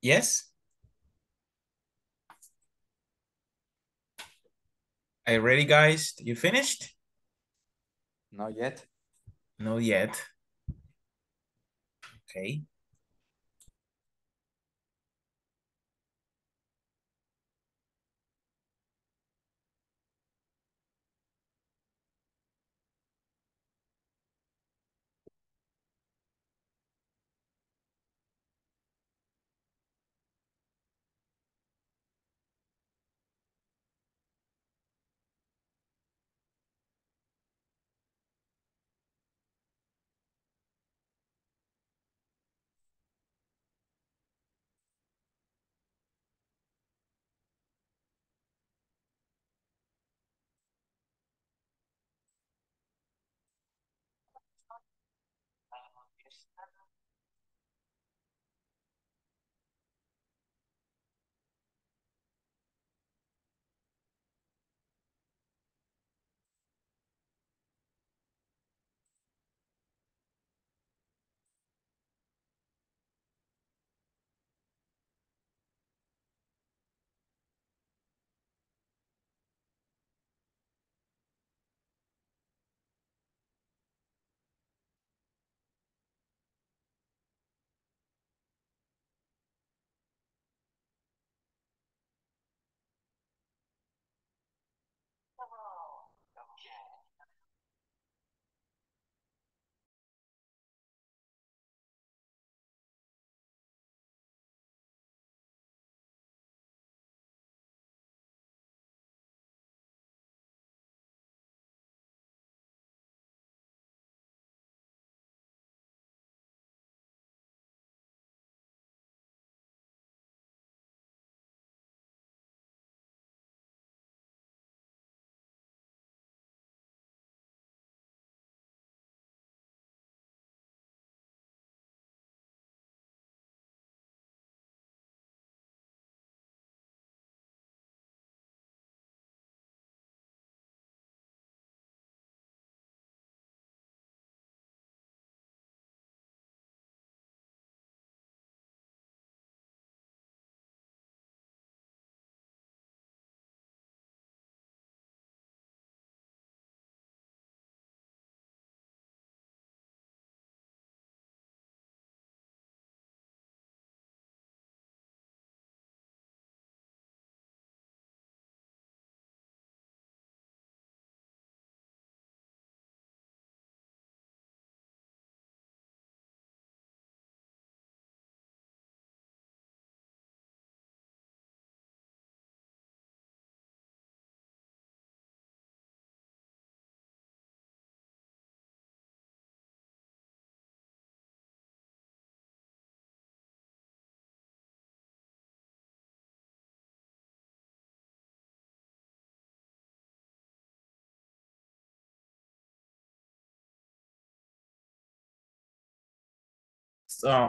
Yes? Are you ready, guys? You finished? Not yet. Not yet. Okay.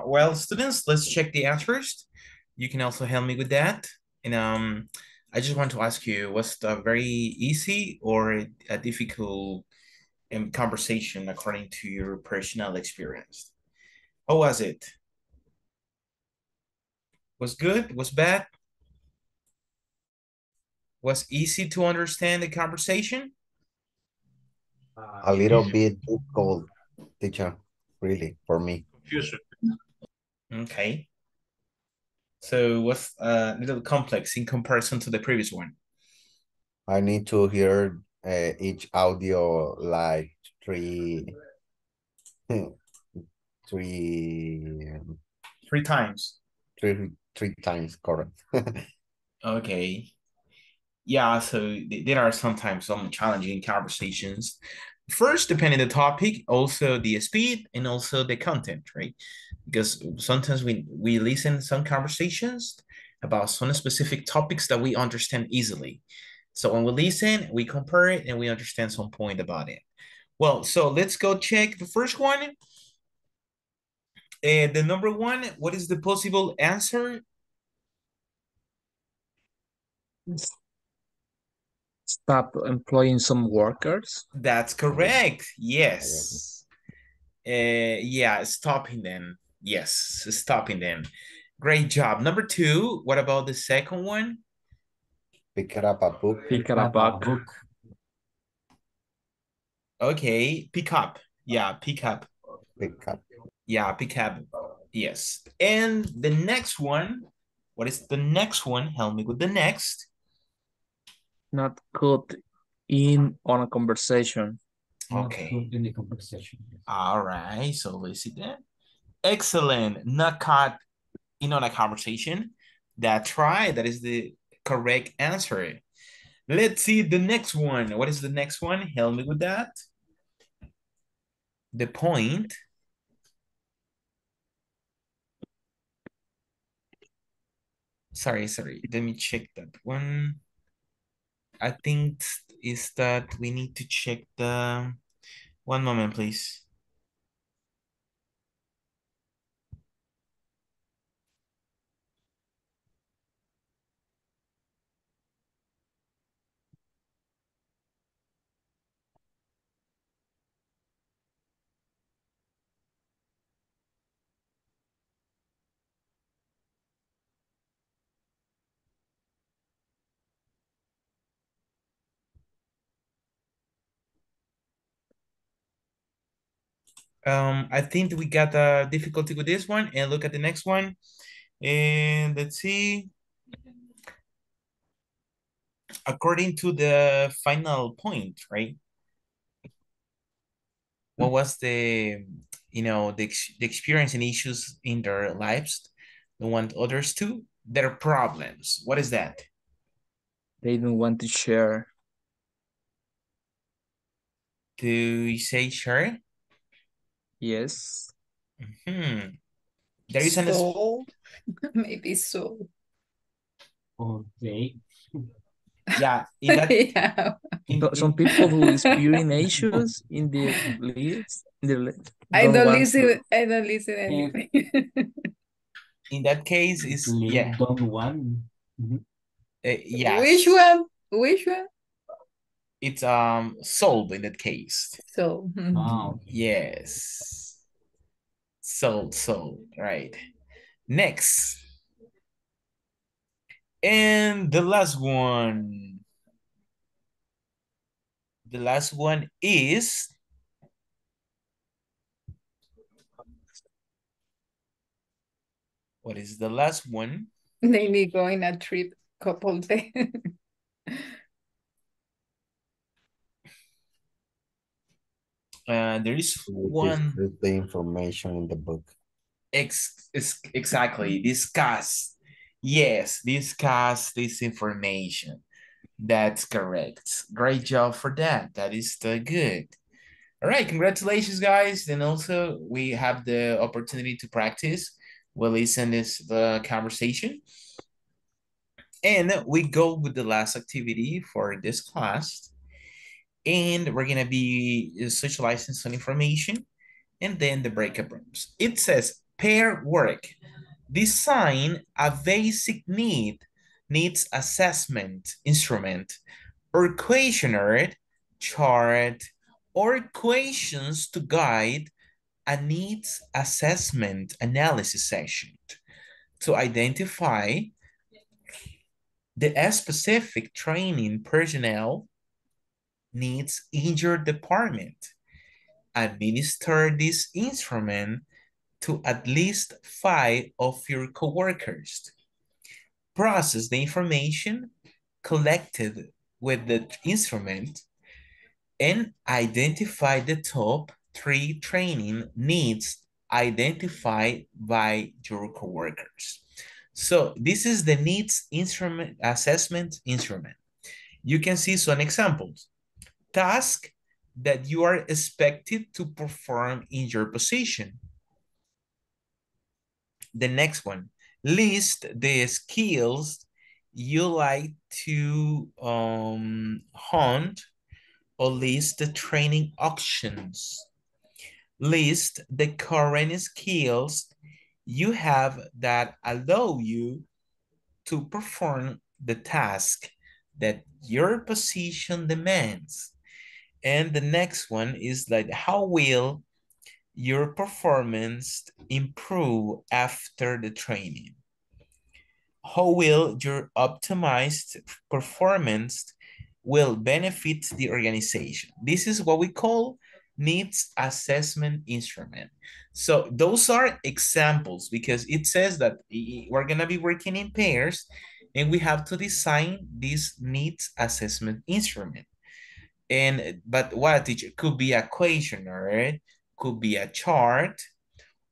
Well, students, let's check the answers. You can also help me with that. And I just want to ask you, was the very easy or a difficult conversation according to your personal experience? How was it? Was good? Was bad? Was easy to understand the conversation? A little bit difficult, teacher, really, for me. Okay, so what's a little complex in comparison to the previous one? I need to hear each audio like three times. Three times, correct. Okay, yeah, so there are sometimes some challenging conversations. First, depending on the topic, also the speed and also the content, right? Because sometimes we listen to some conversations about some specific topics that we understand easily. So when we listen, we compare it and we understand some point about it. Well, so let's go check the first one. And the number one, what is the possible answer? Stop employing some workers. That's correct. Yes. Yeah, stopping them. Yes, stopping them. Great job. Number two, what about the second one? Pick up a book. Pick up a book. Okay, pick up. Yeah, pick up. Pick up. Yeah, pick up. Yes. And the next one, what is the next one? Help me with the next. Not good in on a conversation. Okay. Not good in the conversation. All right, so let's see that. Excellent. Not caught in on a conversation. That's right. That is the correct answer. Let's see the next one. What is the next one? Help me with that. The point. Sorry. Let me check that one. I think is that we need to check the... One moment, please. I think we got a difficulty with this one, and look at the next one. And let's see. According to the final point, right? What was the, the experience and issues in their lives? They want others to, their problems. What is that? They don't want to share. Do you say share? Yes. Mm-hmm. There is so, maybe so. Okay. Yeah. Yeah. Some people who experience issues in their lives. I don't listen anything. In that case, it's yeah. Don't want. Mm-hmm. Yeah. Which one? It's sold in that case. So wow. Yes. Sold, right. Next. And the last one. The last one is what is the last one? They need going a trip couple days. There is one. The information in the book. Exactly. Discuss. Yes, discuss this information. That's correct. Great job for that. That is the good. All right. Congratulations, guys. And also, we have the opportunity to practice. We'll listen to the conversation. And we go with the last activity for this class. And we're going to be socializing some information and then the breakup rooms. It says pair work. Design a basic needs assessment instrument or questionnaire, chart, or questions to guide a needs assessment analysis session to identify the specific training personnel needs in your department. Administer this instrument to at least 5 of your coworkers. Process the information collected with the instrument and identify the top 3 training needs identified by your coworkers. So this is the needs instrument assessment instrument. You can see some examples. Task that you are expected to perform in your position. The next one, list the skills you like to hone or list the training options. List the current skills you have that allow you to perform the task that your position demands. And the next one is like, how will your performance improve after the training? How will your optimized performance will benefit the organization? This is what we call needs assessment instrument. So those are examples because it says that we're gonna be working in pairs and we have to design this needs assessment instrument. And, but what it could be a questionnaire, could be a chart,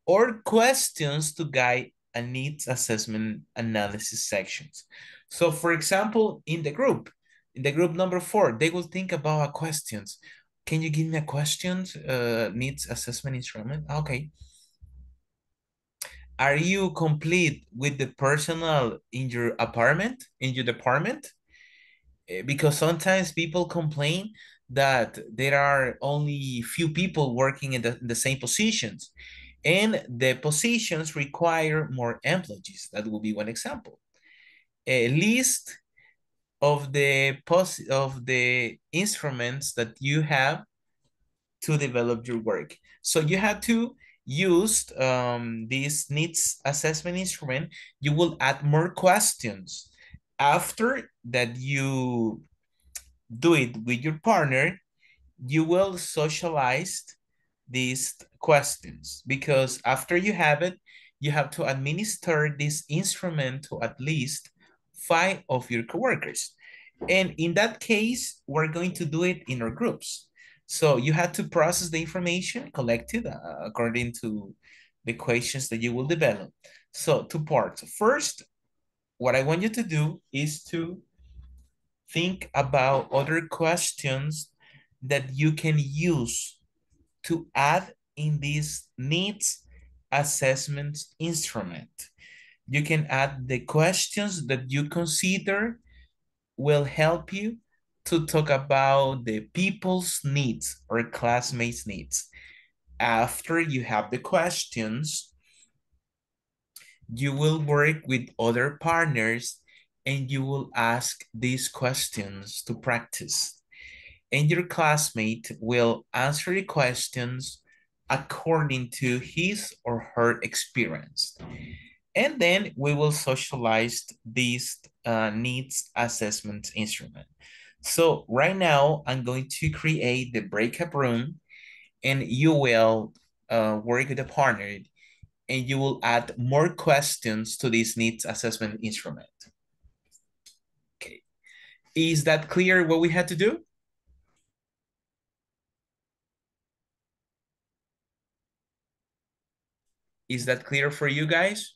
or questions to guide a needs assessment analysis sections. So for example, in the group number 4, they will think about a questions. Can you give me a questions needs assessment instrument? Okay. Are you complete with the personnel in your apartment, in your department? Because sometimes people complain that there are only few people working in the same positions, and the positions require more employees. That will be one example. A list of the instruments that you have to develop your work. So you have to use this needs assessment instrument. You will add more questions after that you do it with your partner. You will socialize these questions because after you have it, you have to administer this instrument to at least 5 of your coworkers. And in that case, we're going to do it in our groups. So you have to process the information collected according to the questions that you will develop. So 2 parts. First, what I want you to do is to think about other questions that you can use to add in this needs assessment instrument. You can add the questions that you consider will help you to talk about the people's needs or classmates' needs. After you have the questions, you will work with other partners and you will ask these questions to practice. And your classmate will answer the questions according to his or her experience. And then we will socialize this needs assessment instrument. So right now, I'm going to create the breakup room and you will work with a partner and you will add more questions to this needs assessment instrument. Okay, is that clear what we had to do? Is that clear for you guys?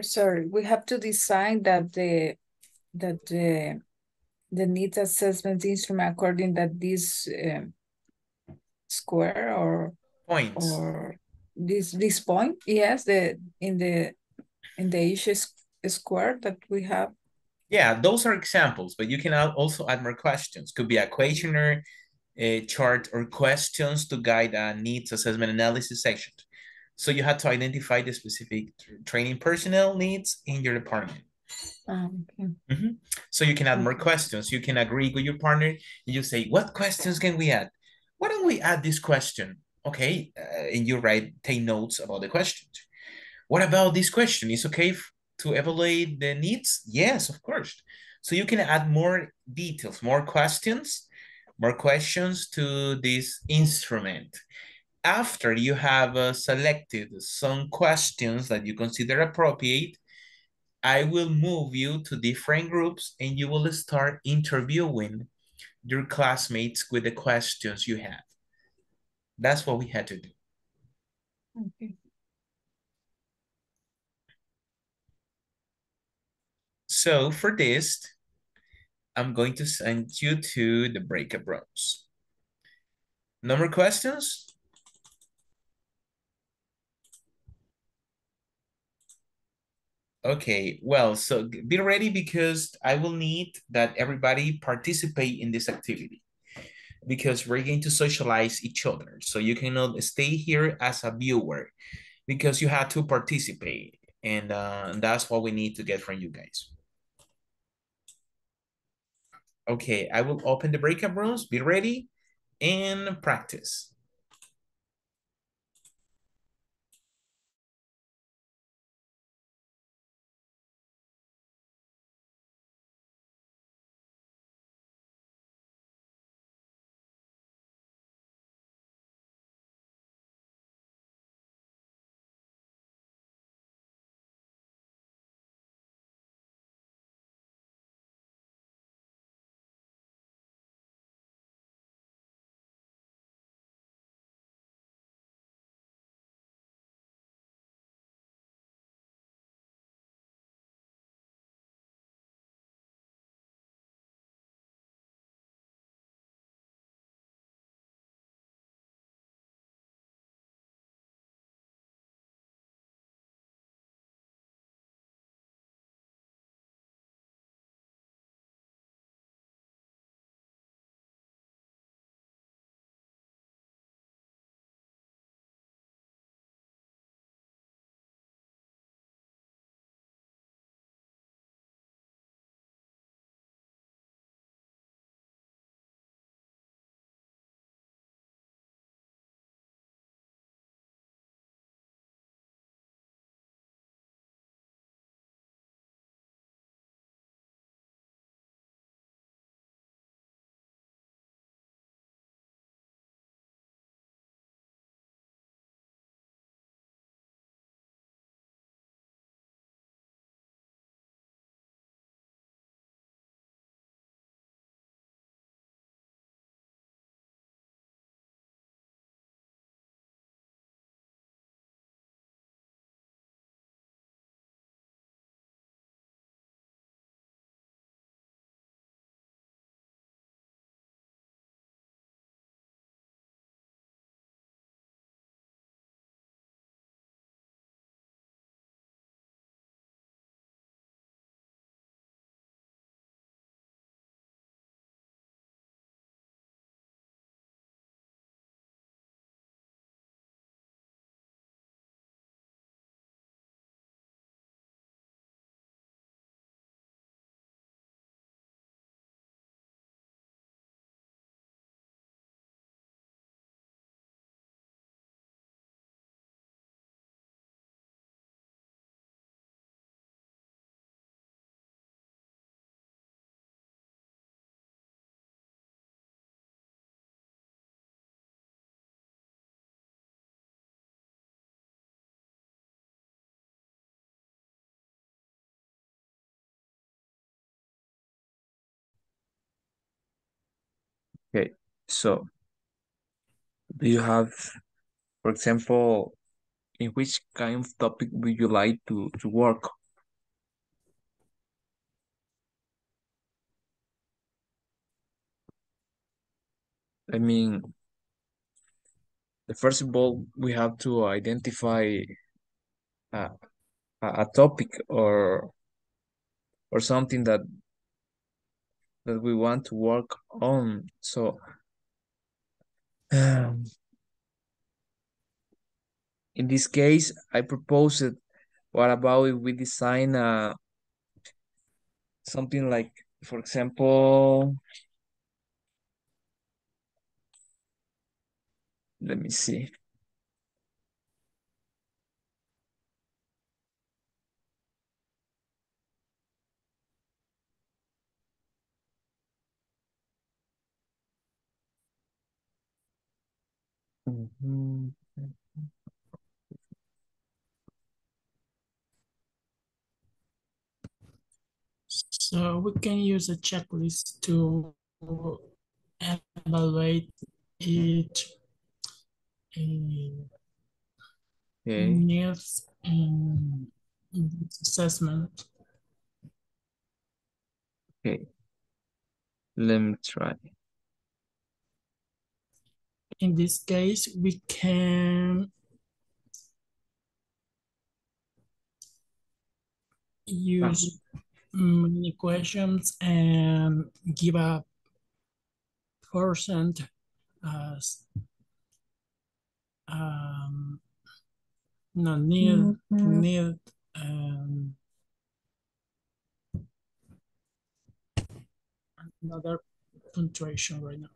Sorry, we have to design that the needs assessment instrument according that this square or points or this point. Yes, in the each square that we have. Yeah, those are examples, but you can also add more questions. Could be a questionnaire, a chart, or questions to guide a needs assessment analysis section. So you had to identify the specific training personnel needs in your department. Okay. Mm-hmm. So you can add more questions. You can agree with your partner. You say, what questions can we add? Why don't we add this question? Okay. And you take notes about the questions. What about this question? Is okay to evaluate the needs? Yes, of course. So you can add more details, more questions to this instrument. After you have selected some questions that you consider appropriate, I will move you to different groups and you will start interviewing your classmates with the questions you have. That's what we had to do. Okay. So for this, I'm going to send you to the breakup rooms. No more questions? Okay, well, so be ready because I will need that everybody participate in this activity because we're going to socialize each other. So you cannot stay here as a viewer because you have to participate. And that's what we need to get from you guys. Okay, I will open the breakout rooms. Be ready. in practice. Okay, so do you have, for example, in which kind of topic would you like to work? I mean, first of all, we have to identify a topic or something that we want to work on. So in this case, I proposed, what about if we design something like, for example, let me see. So we can use a checklist to evaluate each needs in this assessment. Okay, let me try. In this case, we can use many questions and give a percent as no need need another punctuation right now.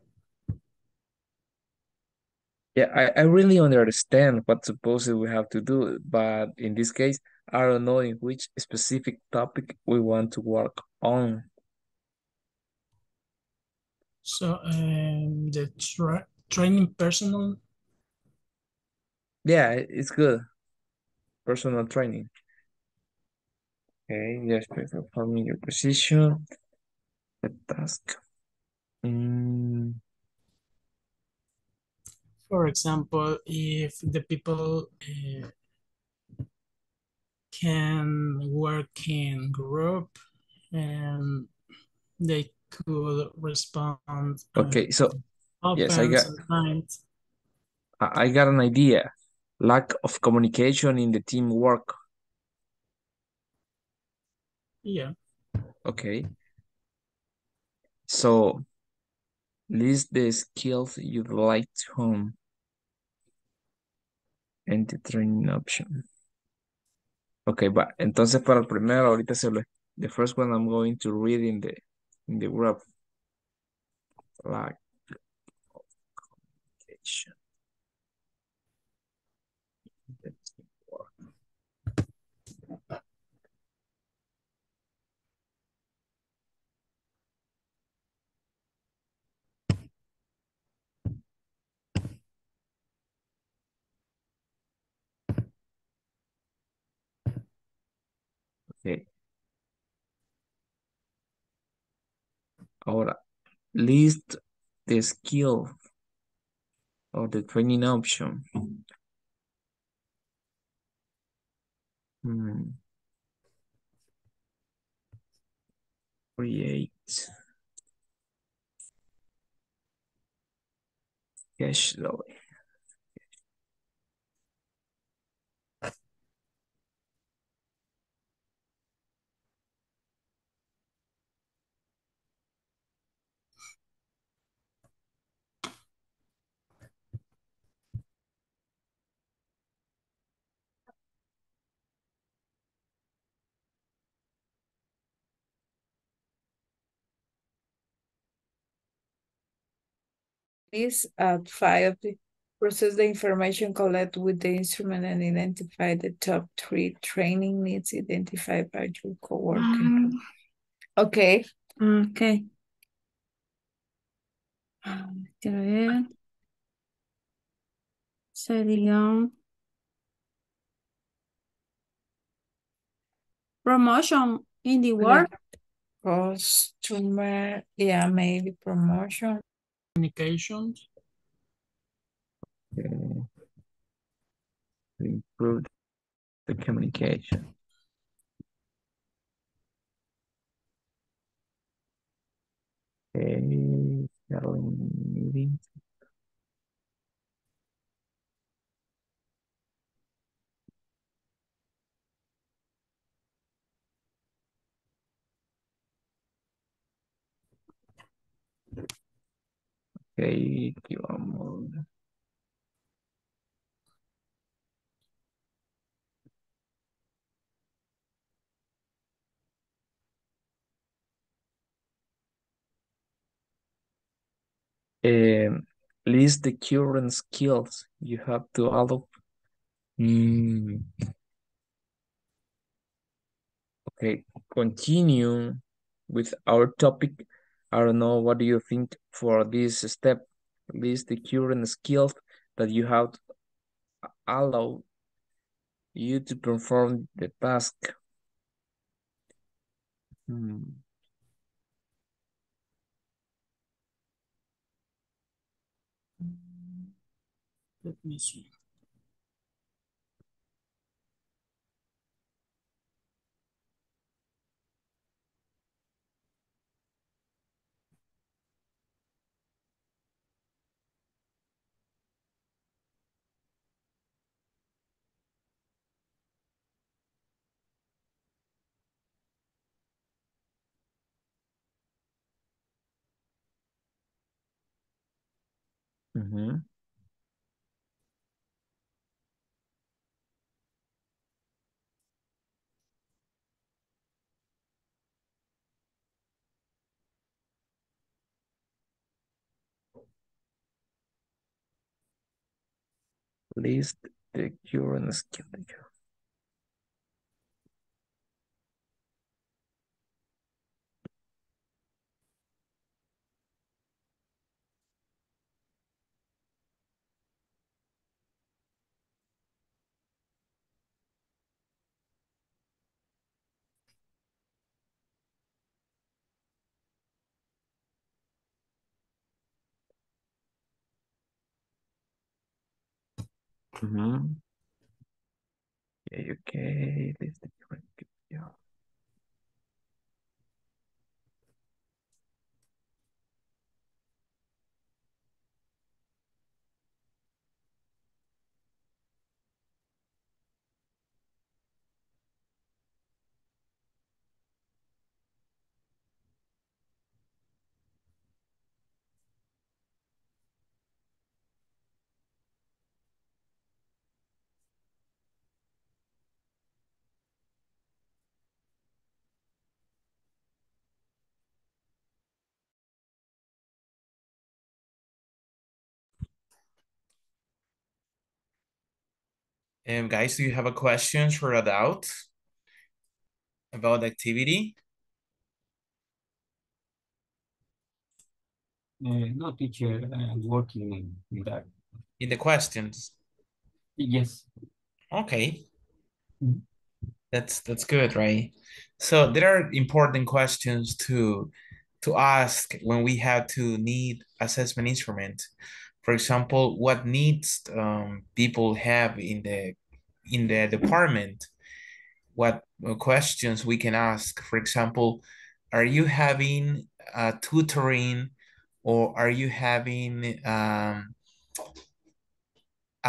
Yeah, I really understand what supposedly we have to do, but in this case, I don't know in which specific topic we want to work on. So the training personal? Yeah, it's good. Personal training. Okay, just performing your position, the task. For example, if the people can work in group and they could respond. Okay, so yes, I got an idea. Lack of communication in the teamwork. Yeah. Okay. So list the skills you'd like to hone and the training option. Okay, but entonces para el primero, ahorita the first one I'm going to read in the group. Lack of communication. Okay. Ahora, list the skill or the training option. Create cash flow. This at 5, process the information collected with the instrument and identify the top 3 training needs identified by your coworker. Okay. Okay. Quiero ver. Sería promotion in the work. Customer, yeah, maybe promotion. Communications. Okay. Improve the communication. Okay, meetings. Okay, list the current skills you have to develop. Okay, continue with our topic. I don't know, what do you think for this step? List the current skills that you have to allow you to perform the task. Let me see. least the current schedule. Okay, this is the current schedule. Guys, do you have a question or a doubt about the activity? No, teacher, I'm working in that. In the questions? Yes. Okay. Mm-hmm. That's good, right? So there are important questions to ask when we have to need assessment instrument. For example, what needs people have in the department? What questions we can ask? For example, are you having tutoring, or are you having a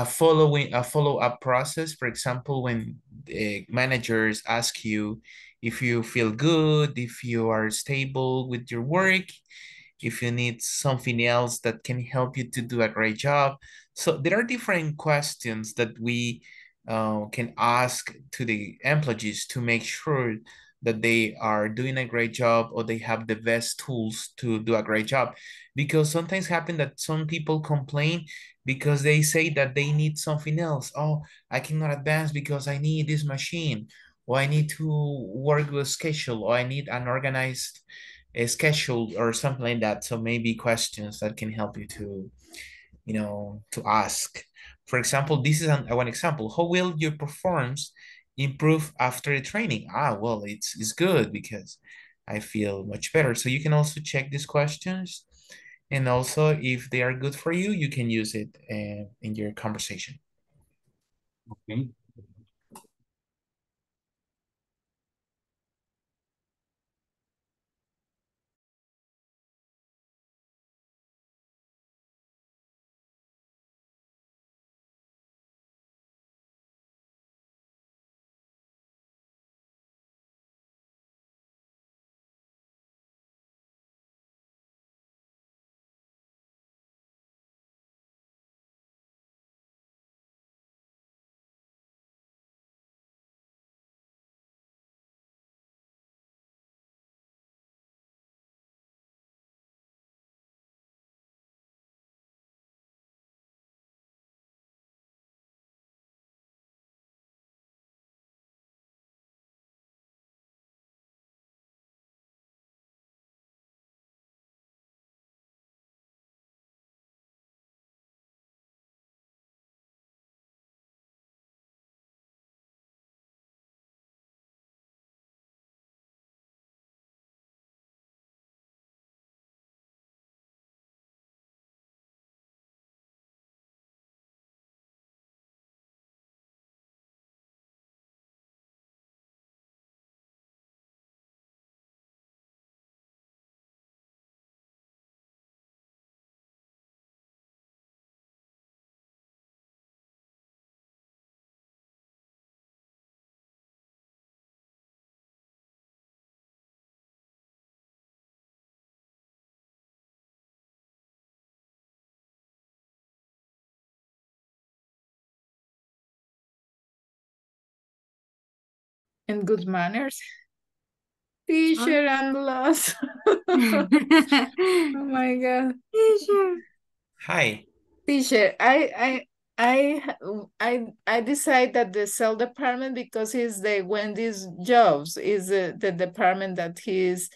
follow-up process? For example, when the managers ask you if you feel good, if you are stable with your work, if you need something else that can help you to do a great job. So there are different questions that we can ask to the employees to make sure that they are doing a great job or they have the best tools to do a great job. Because sometimes happen that some people complain because they say that they need something else. Oh, I cannot advance because I need this machine, or I need to work with schedule, or I need an organized schedule or something like that. So maybe questions that can help you to, you know, to ask. For example, this is one example. How will your performance improve after the training? Ah, well, it's good because I feel much better. So you can also check these questions. And also, if they are good for you, you can use it in your conversation. Okay. And good manners. Teacher, I'm lost. Oh my God. Teacher. Hi. Teacher, I I decide that the sales department, because it's the Wendy's jobs is the department that his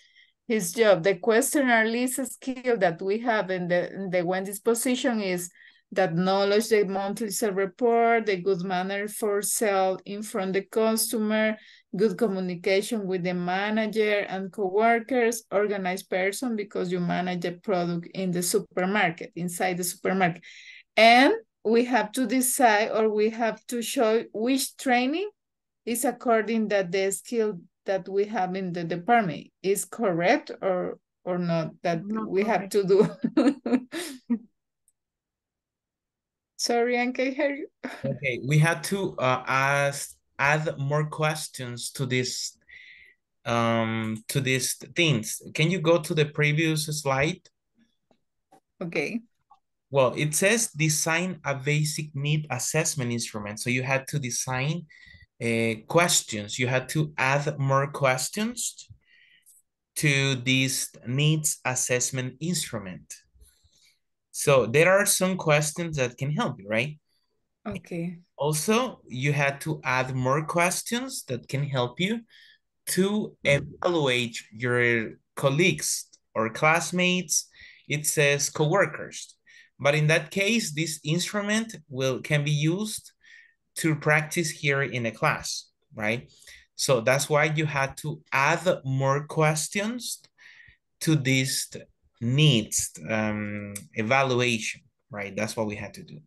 job. The questionnaire list skill that we have in the Wendy's position is that knowledge, the monthly sales report, the good manner for sale in front of the customer, good communication with the manager and coworkers, organized person because you manage a product in the supermarket, inside the supermarket. And we have to decide, or we have to show which training is according that the skill that we have in the department is correct or not, that not we correct. Have to do. Sorry, I can't hear you. Okay, we had to add more questions to these things. Can you go to the previous slide? Okay. Well, it says design a basic need assessment instrument. So you had to design questions. You had to add more questions to this needs assessment instrument. So there are some questions that can help you, right? Okay. Also, you had to add more questions that can help you to evaluate your colleagues or classmates. It says coworkers. But in that case, this instrument can be used to practice here in a class, right? So that's why you had to add more questions to this needs evaluation, right? That's what we had to do.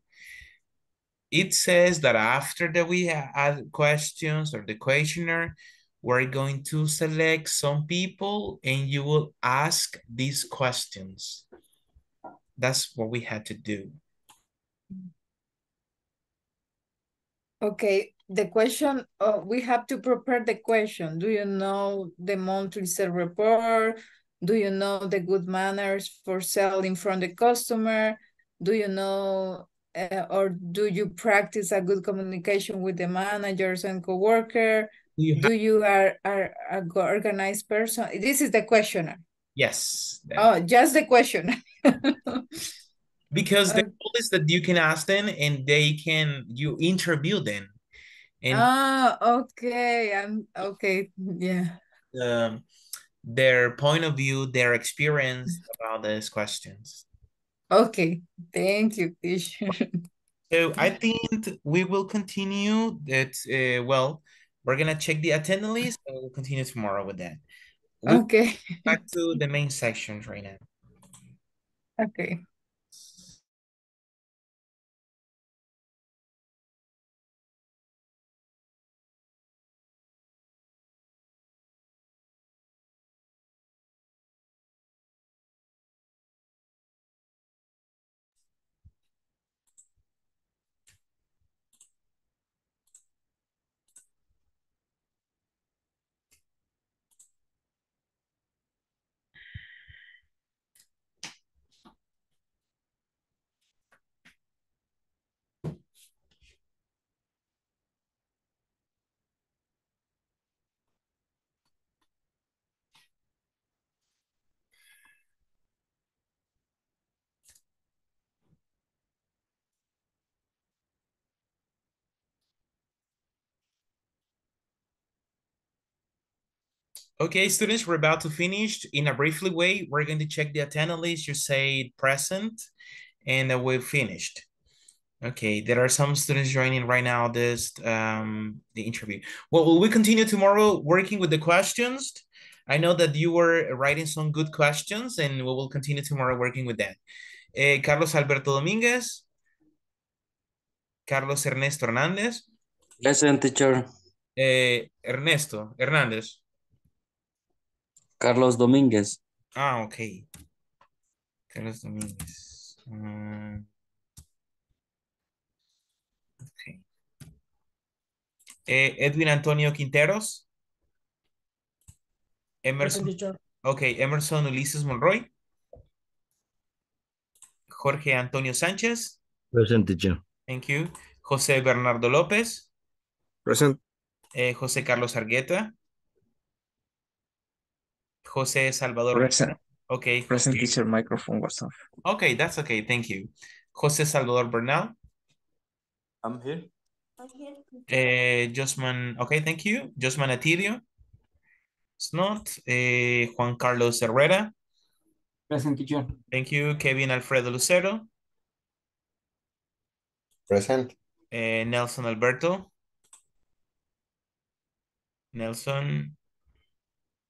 It says that after that we add questions or the questionnaire, we're going to select some people and you will ask these questions. That's what we had to do. Okay, the question, we have to prepare the question. Do you know the monthly sales report? Do you know the good manners for selling from the customer? Do you know, or do you practice a good communication with the managers and coworker? Do you are an organized person? This is the questionnaire. Yes. Oh, just the question. Because the goal is that you can ask them and you interview them. And okay. Okay. Yeah. Their point of view, their experience about these questions. Okay. Thank you, teacher. So I think we will continue that. Well, we're going to check the attendance list and we'll continue tomorrow with that. Okay. Back to the main sections right now. Okay. Okay, students, we're about to finish. In a briefly way, we're going to check the attendance list. You say present, and we're finished. Okay, there are some students joining right now this the interview. Well, will we continue tomorrow working with the questions? I know that you were writing some good questions, and we will continue tomorrow working with that. Carlos Alberto Dominguez. Carlos Ernesto Hernandez. Present, teacher. Ernesto Hernandez. Carlos Dominguez. Ah, okay. Carlos Dominguez. Okay. Edwin Antonio Quinteros. Emerson. Okay, Emerson Ulises Monroy. Jorge Antonio Sánchez. Present, teacher. Thank you. José Bernardo López. Present. José Carlos Argueta. Jose Salvador. Present. Okay. Present, teacher, microphone was off. Okay, that's okay. Thank you. Jose Salvador Bernal. I'm here. Josman, okay, thank you. Josman Atidio. It's not. Juan Carlos Herrera. Present, teacher. Thank you. Kevin Alfredo Lucero. Present. Nelson Alberto. Nelson.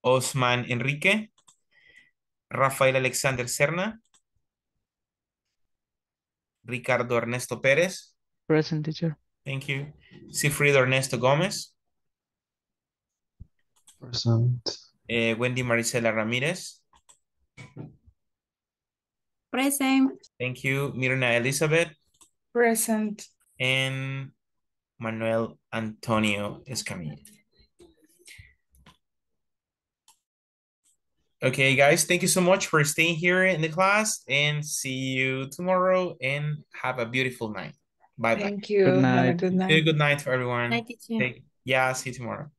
Osman Enrique. Rafael Alexander Serna. Ricardo Ernesto Pérez. Present, teacher. Thank you. Sifrido Ernesto Gómez. Present. Wendy Marisela Ramírez. Present. Thank you. Mirna Elizabeth. Present. And Manuel Antonio Escamilla. Okay, guys, thank you so much for staying here in the class and see you tomorrow and have a beautiful night. Bye-bye. Thank you. Good night. Good night for everyone. Night, yeah, see you tomorrow.